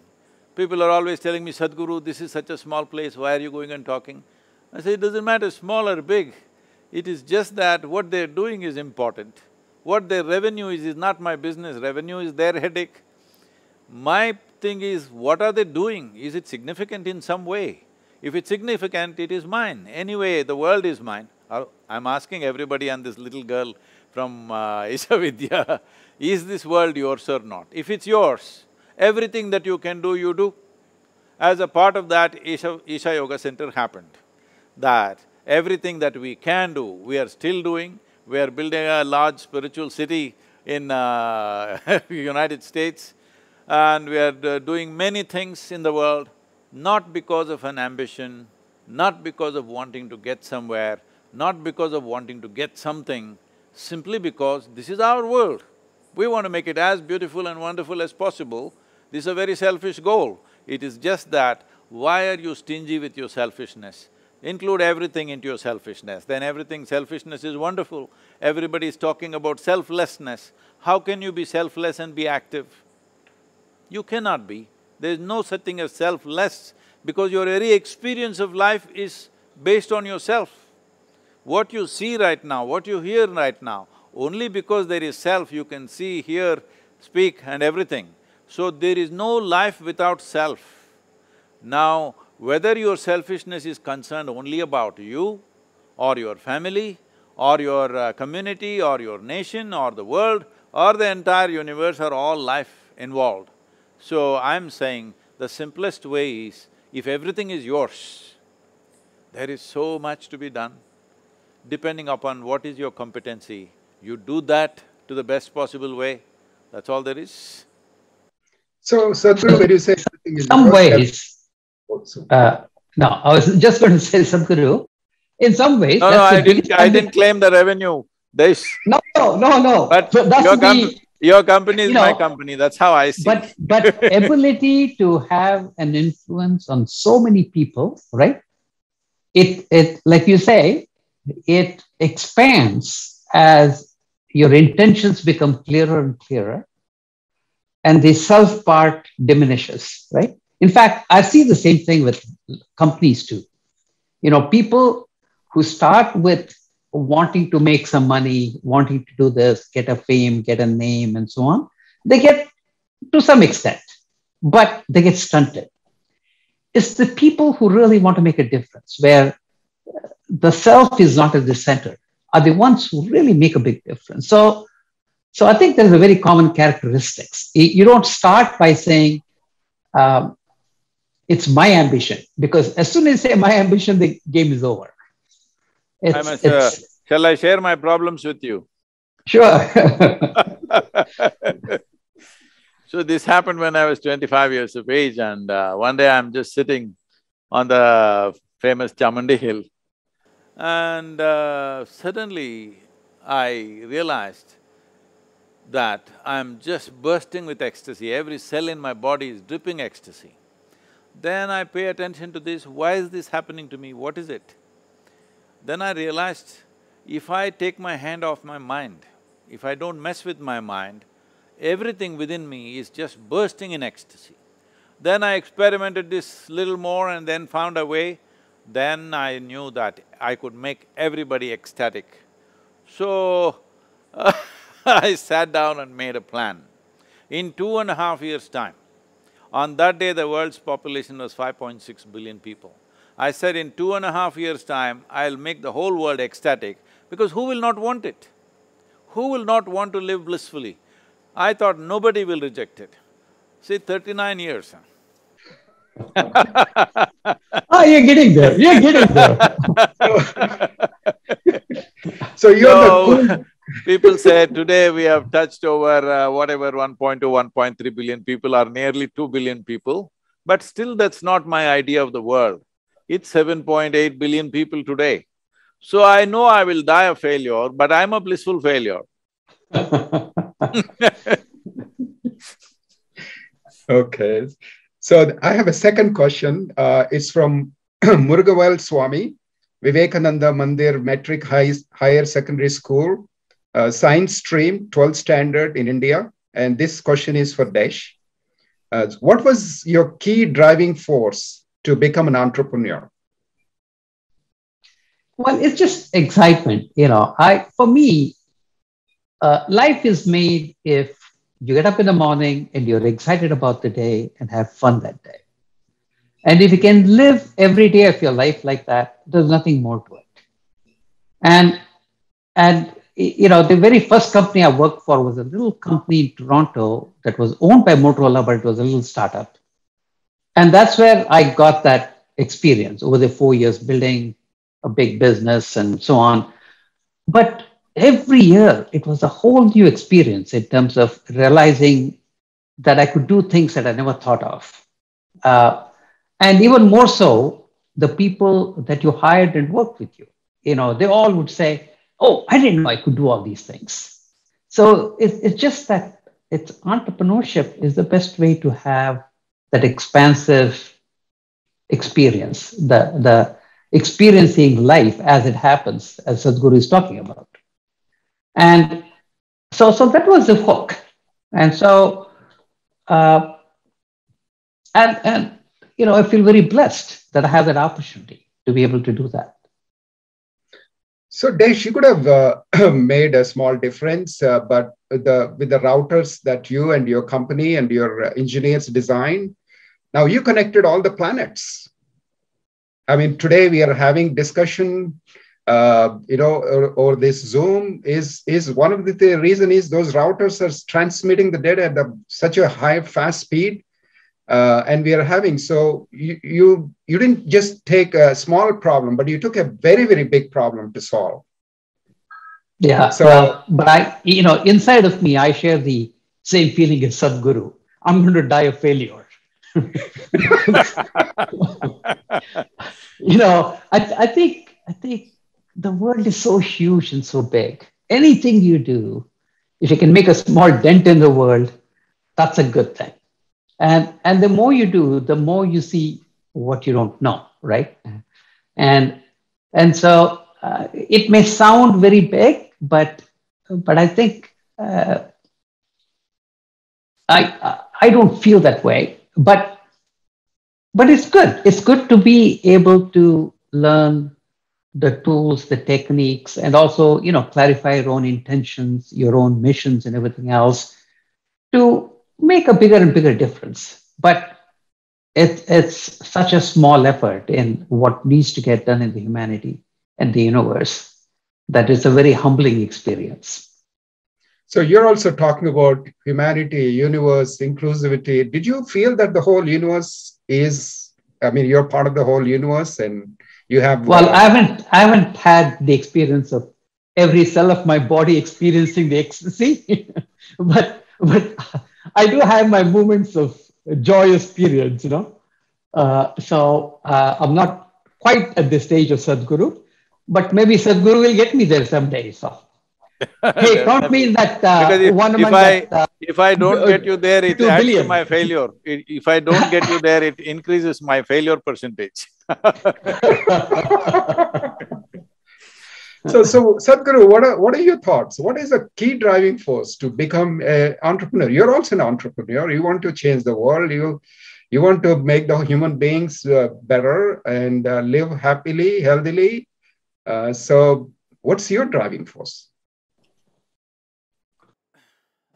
People are always telling me, Sadhguru, this is such a small place, why are you going and talking? I say, it doesn't matter small or big, it is just that what they're doing is important. What their revenue is, is not my business, revenue is their headache. My thing is, what are they doing? Is it significant in some way? If it's significant, it is mine. Anyway, the world is mine. I'm asking everybody and this little girl from uh, Isha Vidya, is this world yours or not? If it's yours, everything that you can do, you do. As a part of that, Isha, Isha Yoga Center happened, that everything that we can do, we are still doing. We are building a large spiritual city in uh, United States. And we are doing many things in the world, not because of an ambition, not because of wanting to get somewhere, not because of wanting to get something, simply because this is our world. We want to make it as beautiful and wonderful as possible. This is a very selfish goal. It is just that, why are you stingy with your selfishness? Include everything into your selfishness, then everything… selfishness is wonderful. Everybody is talking about selflessness. How can you be selfless and be active? You cannot be. There is no such thing as selfless because your very experience of life is based on yourself. What you see right now, what you hear right now, only because there is self you can see, hear, speak and everything. So there is no life without self. Now, whether your selfishness is concerned only about you or your family or your uh, community or your nation or the world or the entire universe or all life involved. So I'm saying the simplest way is, if everything is yours, there is so much to be done. Depending upon what is your competency, you do that to the best possible way, that's all there is. So, Sadhguru, when you say everything is some ways. Uh, no, I was just going to say, Sadhguru, in some ways… No, no, I didn't, I didn't claim the revenue, Desh. No, no, no, no. But so your, com the, your company is you know, my company, that's how I see but, it. But ability to have an influence on so many people, right? It, it, like you say, it expands as your intentions become clearer and clearer, and the self part diminishes, right? In fact, I see the same thing with companies too. You know, people who start with wanting to make some money, wanting to do this, get a fame, get a name and so on, they get to some extent, but they get stunted. It's the people who really want to make a difference, where the self is not at the center, are the ones who really make a big difference. So, so I think there's a very common characteristics. You don't start by saying, um, it's my ambition, because as soon as you say my ambition, the game is over. It's, I must, uh, shall I share my problems with you? Sure. So this happened when I was twenty-five years of age, and uh, one day I'm just sitting on the famous Chamundi Hill, and uh, suddenly I realized that I'm just bursting with ecstasy, every cell in my body is dripping ecstasy. Then I pay attention to this, why is this happening to me, what is it? Then I realized, if I take my hand off my mind, if I don't mess with my mind, everything within me is just bursting in ecstasy. Then I experimented this little more and then found a way, then I knew that I could make everybody ecstatic. So I sat down and made a plan. In two and a half years' time, on that day the world's population was five point six billion people. I said, in two and a half years' time, I'll make the whole world ecstatic, because who will not want it? Who will not want to live blissfully? I thought nobody will reject it. See, thirty-nine years, huh? Oh, you're getting there, you're getting there. So you're so, the… People say, today we have touched over uh, whatever one point two, one point three billion people, or nearly two billion people, but still that's not my idea of the world. It's seven point eight billion people today. So I know I will die a failure, but I'm a blissful failure. Okay. So I have a second question. Uh, it's from Murugawal Swami, Vivekananda Mandir Metric High, Higher Secondary School, uh, Science Stream, twelfth Standard in India. And this question is for Desh. Uh, what was your key driving force to become an entrepreneur? Well, it's just excitement, you know. I, for me, uh, life is made if you get up in the morning and you're excited about the day and have fun that day. And if you can live every day of your life like that, there's nothing more to it. And, and you know, the very first company I worked for was a little company in Toronto that was owned by Motorola, but it was a little startup. And that's where I got that experience over the four years building a big business and so on. But every year, it was a whole new experience in terms of realizing that I could do things that I never thought of. Uh, and even more so, the people that you hired and worked with you, you know, they all would say, oh, I didn't know I could do all these things. So it, it's just that it's entrepreneurship is the best way to have that expansive experience, the, the, experiencing life as it happens, as Sadhguru is talking about. And so, so that was the hook. And so, uh, and, and, you know, I feel very blessed that I have that opportunity to be able to do that. So, Desh, you could have uh, made a small difference, uh, but the, with the routers that you and your company and your engineers design, now you connected all the planets. I mean, today we are having discussion, uh, you know, or, or this Zoom is, is one of the, the reason is those routers are transmitting the data at the, such a high, fast speed. Uh, and we are having, so you, you, you didn't just take a small problem, but you took a very, very big problem to solve. Yeah. So, well, but I, you know, inside of me, I share the same feeling as Sadhguru. I'm going to die of failure. You know, I, I think, I think the world is so huge and so big. Anything you do, if you can make a small dent in the world, that's a good thing. And, and the more you do, the more you see what you don't know, right? And, and so uh, it may sound very big, but, but I think uh, I, I don't feel that way. But, but it's good. It's good to be able to learn the tools, the techniques, and also, you know, clarify your own intentions, your own missions and everything else to make a bigger and bigger difference. But it, it's such a small effort in what needs to get done in the humanity and the universe that it's a very humbling experience. So you're also talking about humanity, universe, inclusivity. Did you feel that the whole universe is, I mean, you're part of the whole universe and you have... Well, uh, I haven't, I haven't had the experience of every cell of my body experiencing the ecstasy, but, but I do have my moments of joyous periods, you know. Uh, so uh, I'm not quite at the stage of Sadhguru, but maybe Sadhguru will get me there someday. So, hey, count me in that uh, if, one if among I, that, uh, if I don't get you there, it adds to my failure. If I don't get you there, it increases my failure percentage. So, so Sadhguru, what are, what are your thoughts? What is the key driving force to become an entrepreneur? You're also an entrepreneur. You want to change the world. You, you want to make the human beings uh, better and uh, live happily, healthily. Uh, so what's your driving force?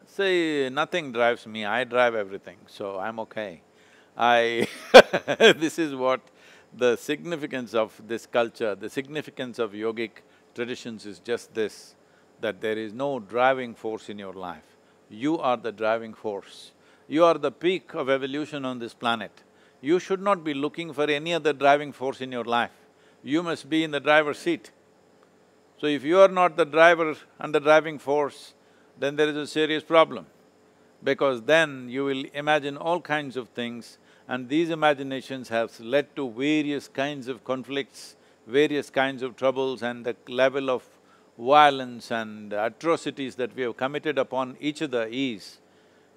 See, nothing drives me. I drive everything. So I'm okay. I… This is what the significance of this culture, the significance of yogic traditions is just this, that there is no driving force in your life. You are the driving force. You are the peak of evolution on this planet. You should not be looking for any other driving force in your life. You must be in the driver's seat. So if you are not the driver and the driving force, then there is a serious problem, because then you will imagine all kinds of things, and these imaginations have led to various kinds of conflicts, various kinds of troubles, and the level of violence and atrocities that we have committed upon each other is,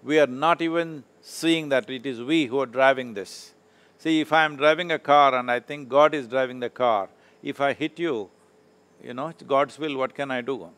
we are not even seeing that it is we who are driving this. See, if I am driving a car and I think God is driving the car, if I hit you, you know, it's God's will, what can I do?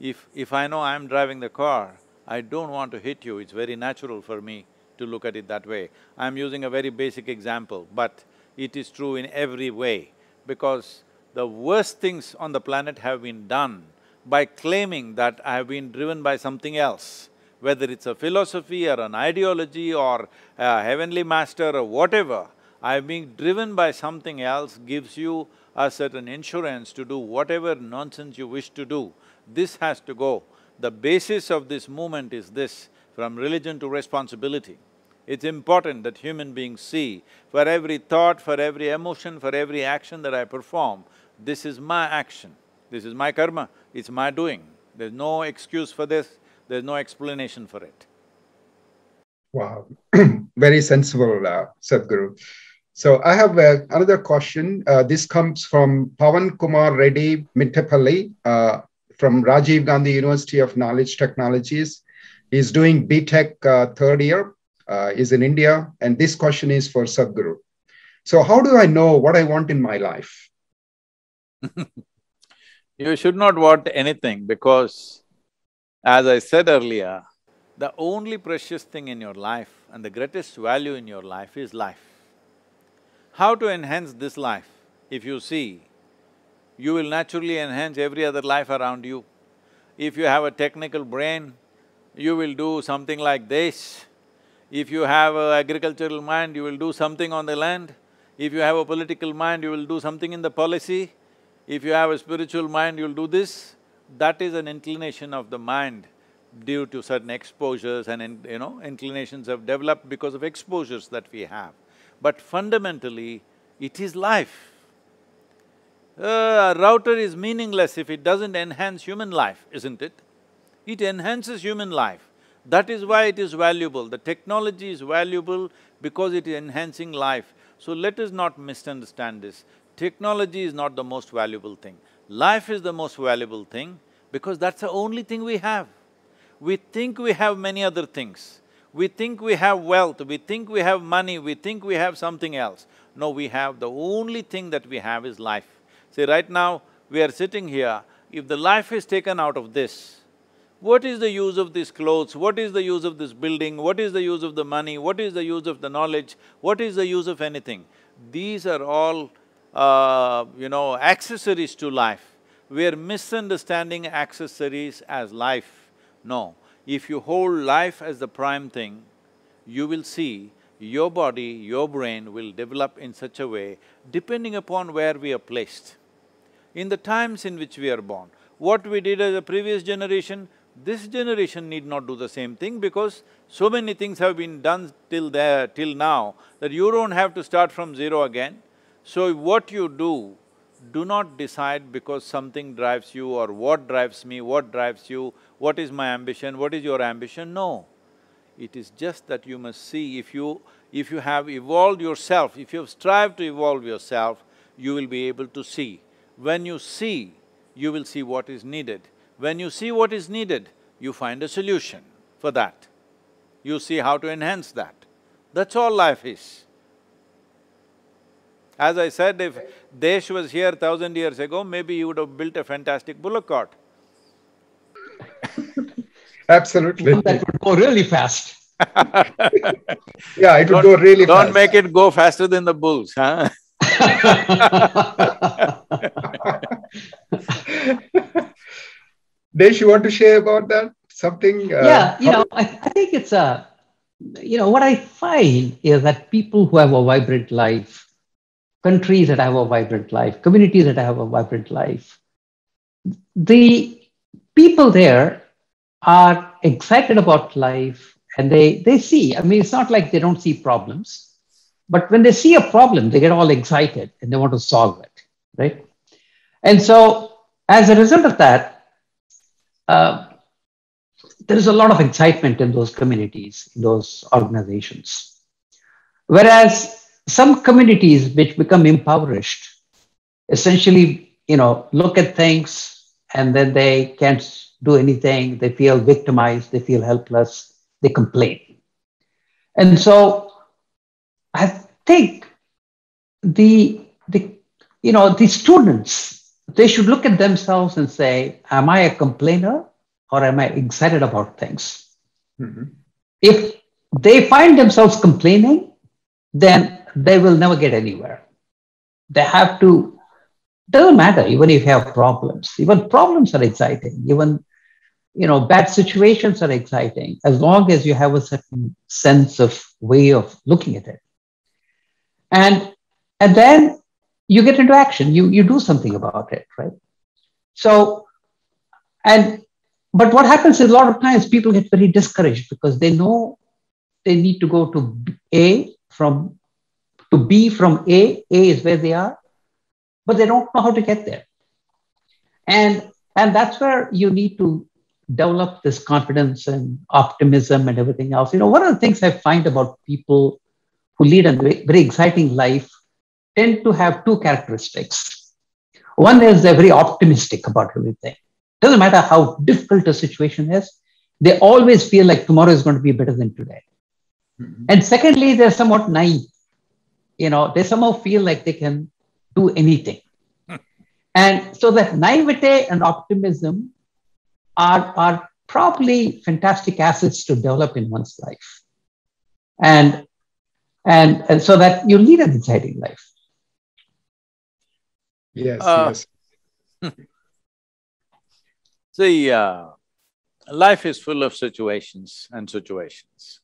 If… if I know I am driving the car, I don't want to hit you, it's very natural for me to look at it that way. I am using a very basic example, but it is true in every way, because the worst things on the planet have been done by claiming that I have been driven by something else, whether it's a philosophy or an ideology or a heavenly master or whatever. I have been driven by something else gives you a certain insurance to do whatever nonsense you wish to do. This has to go. The basis of this movement is this, from religion to responsibility. It's important that human beings see, for every thought, for every emotion, for every action that I perform, this is my action, this is my karma, it's my doing. There's no excuse for this, there's no explanation for it. Wow, very sensible, uh, Sadhguru. So I have uh, another question. Uh, this comes from Pawan Kumar Reddy Mintepalli uh, from Rajiv Gandhi University of Knowledge Technologies. He's doing B Tech uh, third year. Uh, is in India, and this question is for Sadhguru. So how do I know what I want in my life? You should not want anything, because as I said earlier, the only precious thing in your life and the greatest value in your life is life. How to enhance this life? If you see, you will naturally enhance every other life around you. If you have a technical brain, you will do something like this. If you have an agricultural mind, you will do something on the land. If you have a political mind, you will do something in the policy. If you have a spiritual mind, you'll do this. That is an inclination of the mind due to certain exposures and, in, you know, inclinations have developed because of exposures that we have. But fundamentally, it is life. Uh, a router is meaningless if it doesn't enhance human life, isn't it? It enhances human life. That is why it is valuable. The technology is valuable because it is enhancing life. So let us not misunderstand this. Technology is not the most valuable thing. Life is the most valuable thing because that's the only thing we have. We think we have many other things. We think we have wealth, we think we have money, we think we have something else. No, we have… the only thing that we have is life. See, right now, we are sitting here, if the life is taken out of this, what is the use of these clothes, what is the use of this building, what is the use of the money, what is the use of the knowledge, what is the use of anything? These are all, uh, you know, accessories to life. We are misunderstanding accessories as life. No, if you hold life as the prime thing, you will see your body, your brain will develop in such a way depending upon where we are placed. In the times in which we are born, what we did as a previous generation, this generation need not do the same thing because so many things have been done till there, till now, that you don't have to start from zero again. So what you do, do not decide because something drives you or what drives me, what drives you, what is my ambition, what is your ambition, no. It is just that you must see if you… if you have evolved yourself, if you have strived to evolve yourself, you will be able to see. When you see, you will see what is needed. When you see what is needed, you find a solution for that. You see how to enhance that. That's all life is. As I said, if Desh was here thousand years ago, maybe he would have built a fantastic bullock cart. Absolutely. That would go really fast. Yeah, it would don't, go really don't fast. Don't make it go faster than the bulls, huh? Desh, you want to share about that? Something? Uh, yeah, you know, I, I think it's a… you know, what I find is that people who have a vibrant life, countries that have a vibrant life, communities that have a vibrant life, the people there are excited about life and they, they see. I mean, it's not like they don't see problems, but when they see a problem, they get all excited and they want to solve it, right? And so, as a result of that, uh, there is a lot of excitement in those communities, in those organizations. Whereas some communities which become impoverished, essentially, you know, look at things and then they can't do anything, they feel victimized, they feel helpless, they complain. And so I think the, the, you know, the students, they should look at themselves and say, am I a complainer or am I excited about things? Mm-hmm. If they find themselves complaining, then they will never get anywhere. They have to, doesn't matter even if you have problems, even problems are exciting, even you know, bad situations are exciting, as long as you have a certain sense of way of looking at it. And, and then you get into action, you, you do something about it, right? So, and, but what happens is a lot of times people get very discouraged because they know they need to go to A from, to B from A, A is where they are, but they don't know how to get there. And, and that's where you need to develop this confidence and optimism and everything else. You know, one of the things I find about people who lead a very exciting life tend to have two characteristics. One is they're very optimistic about everything. Doesn't matter how difficult a situation is, they always feel like tomorrow is going to be better than today. Mm-hmm. And secondly, they're somewhat naive. you know, they somehow feel like they can do anything. And so that naivete and optimism are, are probably fantastic assets to develop in one's life. And, and, and so that you lead an exciting life. Yes, uh, yes. The uh, life is full of situations and situations.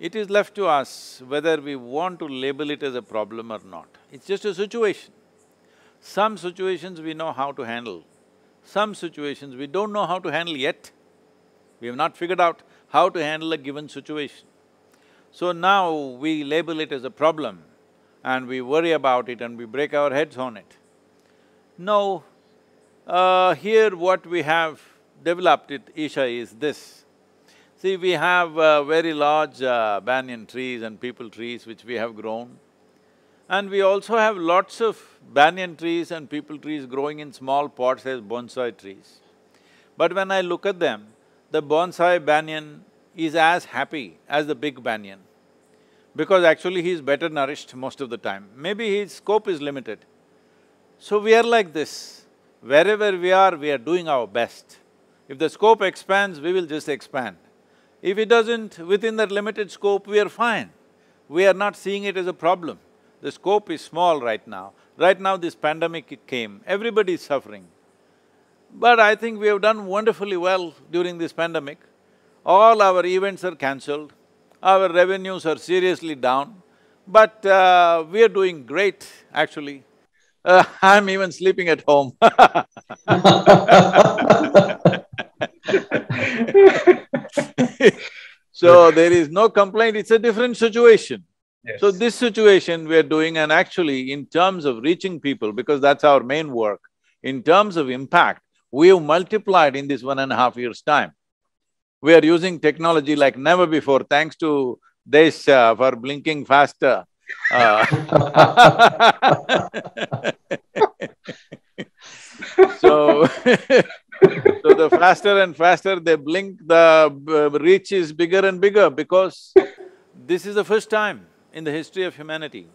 It is left to us whether we want to label it as a problem or not. It's just a situation. Some situations we know how to handle, some situations we don't know how to handle yet. We have not figured out how to handle a given situation. So now we label it as a problem and we worry about it and we break our heads on it. No, uh, here what we have developed at Isha is this. See, we have uh, very large uh, banyan trees and peepal trees which we have grown. And we also have lots of banyan trees and peepal trees growing in small pots as bonsai trees. But when I look at them, the bonsai banyan is as happy as the big banyan, because actually he is better nourished most of the time. Maybe his scope is limited. So we are like this. Wherever we are, we are doing our best. If the scope expands, we will just expand. If it doesn't, within that limited scope, we are fine. We are not seeing it as a problem. The scope is small right now. Right now this pandemic came, everybody is suffering. But I think we have done wonderfully well during this pandemic. All our events are cancelled, our revenues are seriously down, but uh, we are doing great actually. Uh, I'm even sleeping at home So there is no complaint, it's a different situation. Yes. So this situation we are doing, and actually in terms of reaching people, because that's our main work, in terms of impact, we have multiplied in this one and a half years' time. We are using technology like never before, thanks to Desh uh, for blinking faster. Uh So, so the faster and faster they blink, the reach is bigger and bigger, because this is the first time in the history of humanity,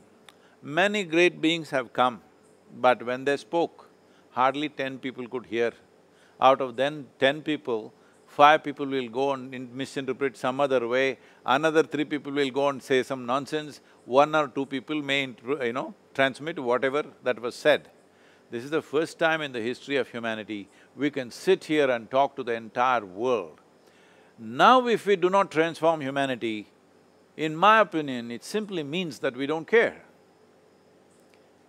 many great beings have come, but when they spoke, hardly ten people could hear. Out of then ten people, five people will go and misinterpret some other way, another three people will go and say some nonsense, one or two people may, you know, transmit whatever that was said. This is the first time in the history of humanity, we can sit here and talk to the entire world. Now if we do not transform humanity, in my opinion, it simply means that we don't care.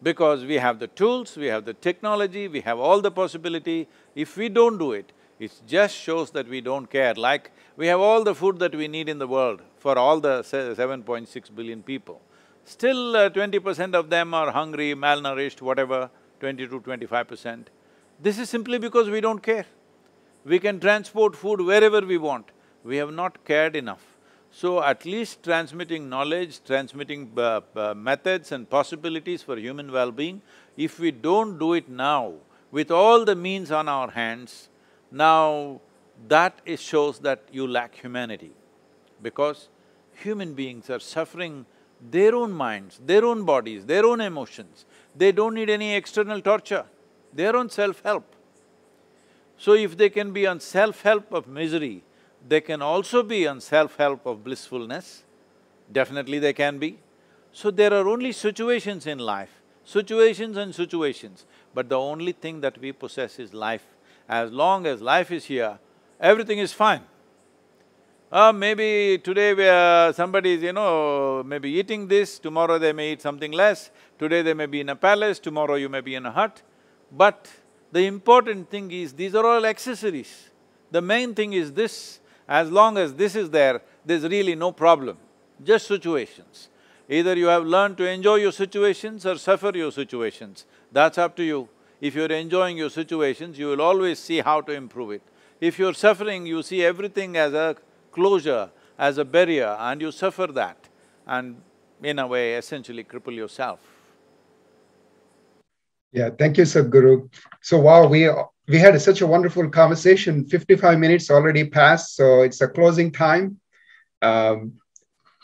Because we have the tools, we have the technology, we have all the possibility. If we don't do it, it just shows that we don't care. Like, we have all the food that we need in the world for all the seven point six billion people. Still uh, twenty percent of them are hungry, malnourished, whatever, twenty to twenty-five percent. This is simply because we don't care. We can transport food wherever we want. We have not cared enough. So at least transmitting knowledge, transmitting uh, uh, methods and possibilities for human well-being, if we don't do it now, with all the means on our hands, now that is shows that you lack humanity. Because human beings are suffering their own minds, their own bodies, their own emotions. They don't need any external torture, their own self-help. So if they can be on self-help of misery, they can also be on self-help of blissfulness, definitely they can be. So there are only situations in life, situations and situations, but the only thing that we possess is life. As long as life is here, everything is fine. Uh, maybe today we are, somebody is, you know, maybe eating this, tomorrow they may eat something less, today they may be in a palace, tomorrow you may be in a hut. But the important thing is, these are all accessories. The main thing is this. As long as this is there, there's really no problem, just situations. Either you have learned to enjoy your situations or suffer your situations, that's up to you. If you're enjoying your situations, you will always see how to improve it. If you're suffering, you see everything as a closure, as a barrier, and you suffer that, and in a way essentially cripple yourself. Yeah, thank you, Sadhguru. So wow, we we had such a wonderful conversation. Fifty-five minutes already passed, so it's a closing time. Um,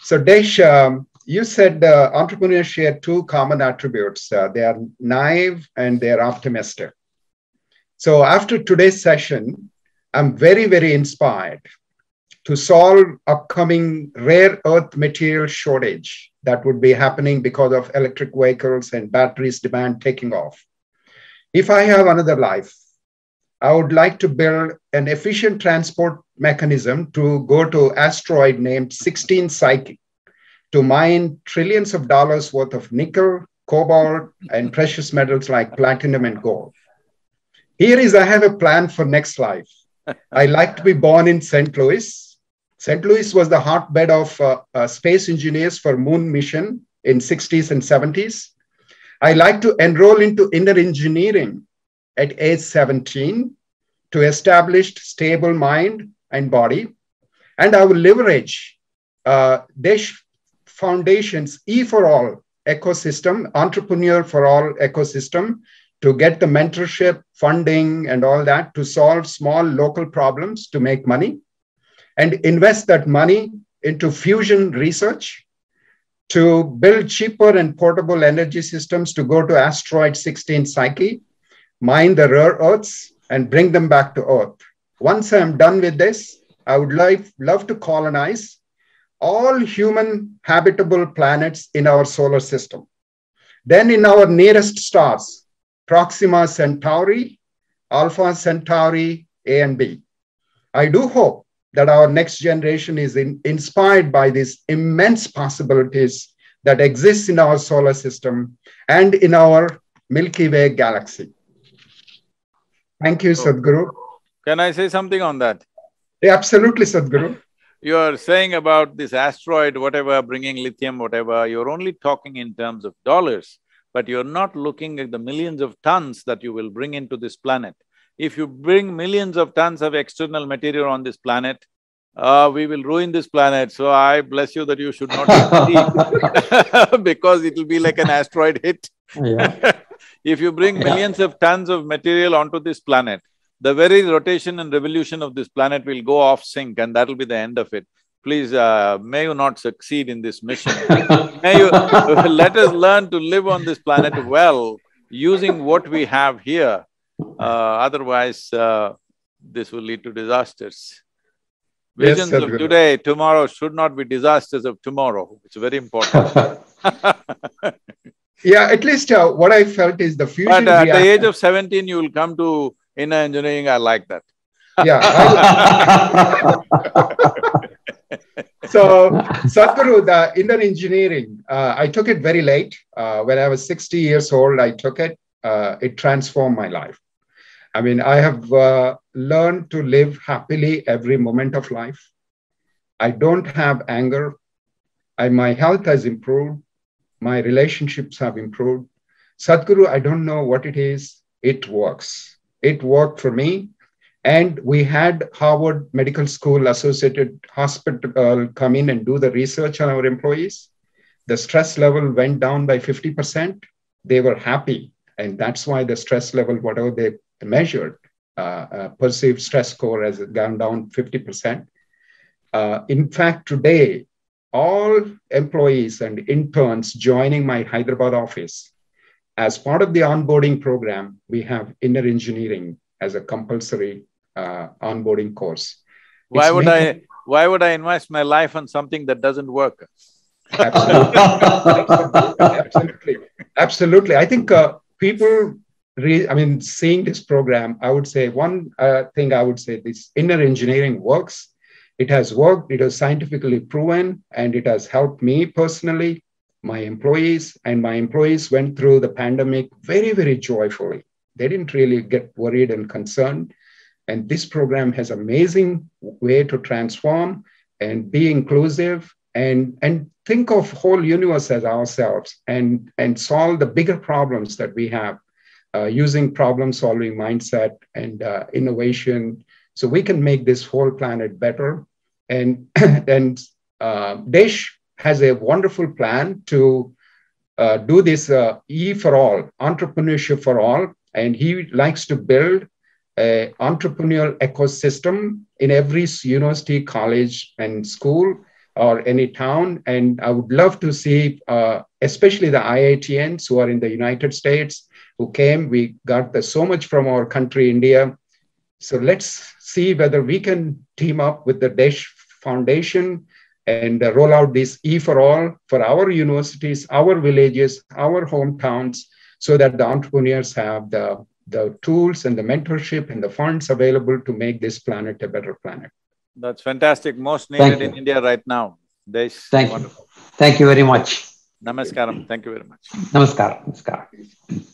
so Desh, um, You said uh, entrepreneurs share two common attributes. Uh, they are naive and they are optimistic. So after today's session, I'm very, very inspired to solve upcoming rare earth material shortage that would be happening because of electric vehicles and batteries demand taking off. If I have another life, I would like to build an efficient transport mechanism to go to asteroid named sixteen Psyche to mine trillions of dollars worth of nickel, cobalt, and precious metals like platinum and gold. Here is, I have a plan for next life. I like to be born in Saint Louis. Saint Louis was the hotbed of uh, uh, space engineers for moon mission in sixties and seventies. I like to enroll into Inner Engineering at age seventeen to establish stable mind and body. And I will leverage uh, Desh Foundation's E for All ecosystem, Entrepreneur for All ecosystem, to get the mentorship, funding, and all that to solve small local problems to make money and invest that money into fusion research to build cheaper and portable energy systems to go to asteroid sixteen Psyche, mine the rare earths, and bring them back to Earth. Once I'm done with this, I would love, love to colonize all human habitable planets in our solar system. Then in our nearest stars, Proxima Centauri, Alpha Centauri, A and B. I do hope that our next generation is in, inspired by these immense possibilities that exist in our solar system and in our Milky Way galaxy. Thank you, Sadhguru. Can I say something on that? Yeah, absolutely, Sadhguru. You are saying about this asteroid, whatever, bringing lithium, whatever, you're only talking in terms of dollars, but you're not looking at the millions of tons that you will bring into this planet. If you bring millions of tons of external material on this planet, uh, we will ruin this planet. So I bless you that you should not succeed because it'll be like an asteroid hit. Yeah. If you bring millions yeah. of tons of material onto this planet, the very rotation and revolution of this planet will go off sync and that'll be the end of it. Please, uh, may you not succeed in this mission. May you… let us learn to live on this planet well, using what we have here. Uh, otherwise, uh, this will lead to disasters. Visions yes, of today, tomorrow should not be disasters of tomorrow. It's very important. Yeah, at least uh, what I felt is the future… But uh, at the age of seventeen, you will come to Inner Engineering. I like that. Yeah. So, Sadhguru, the Inner Engineering, uh, I took it very late. Uh, when I was sixty years old, I took it. Uh, it transformed my life. I mean, I have uh, learned to live happily every moment of life. I don't have anger. I, my health has improved. My relationships have improved. Sadhguru, I don't know what it is. It works. It worked for me. And we had Harvard Medical School Associated Hospital come in and do the research on our employees. The stress level went down by fifty percent. They were happy. And that's why the stress level, whatever they measured, uh, uh, perceived stress score has gone down fifty percent. Uh, in fact, today, all employees and interns joining my Hyderabad office, as part of the onboarding program, we have Inner Engineering as a compulsory uh, onboarding course. Why it's would I… why would I invest my life on something that doesn't work? Absolutely. Absolutely. Absolutely. I think uh, people… Re I mean, seeing this program, I would say one uh, thing I would say, this Inner Engineering works. It has worked, it is scientifically proven, and it has helped me personally, my employees, and my employees went through the pandemic very, very joyfully. They didn't really get worried and concerned. And this program has amazing way to transform and be inclusive and, and think of whole universe as ourselves and, and solve the bigger problems that we have uh, using problem-solving mindset and uh, innovation. So we can make this whole planet better. And, and uh, Desh has a wonderful plan to uh, do this uh, E for all, entrepreneurship for all. And he likes to build an entrepreneurial ecosystem in every university, college, and school or any town. And I would love to see, uh, especially the I I T Ns who are in the United States, who came. We got the, so much from our country, India. So let's see whether we can team up with the Desh Foundation and uh, roll out this E for All for our universities, our villages, our hometowns, so that the entrepreneurs have the, the tools and the mentorship and the funds available to make this planet a better planet. That's fantastic. Most needed in India right now. Desh, Thank wonderful. you. Thank you very much. Namaskaram. Thank you very much. Namaskar. Namaskar.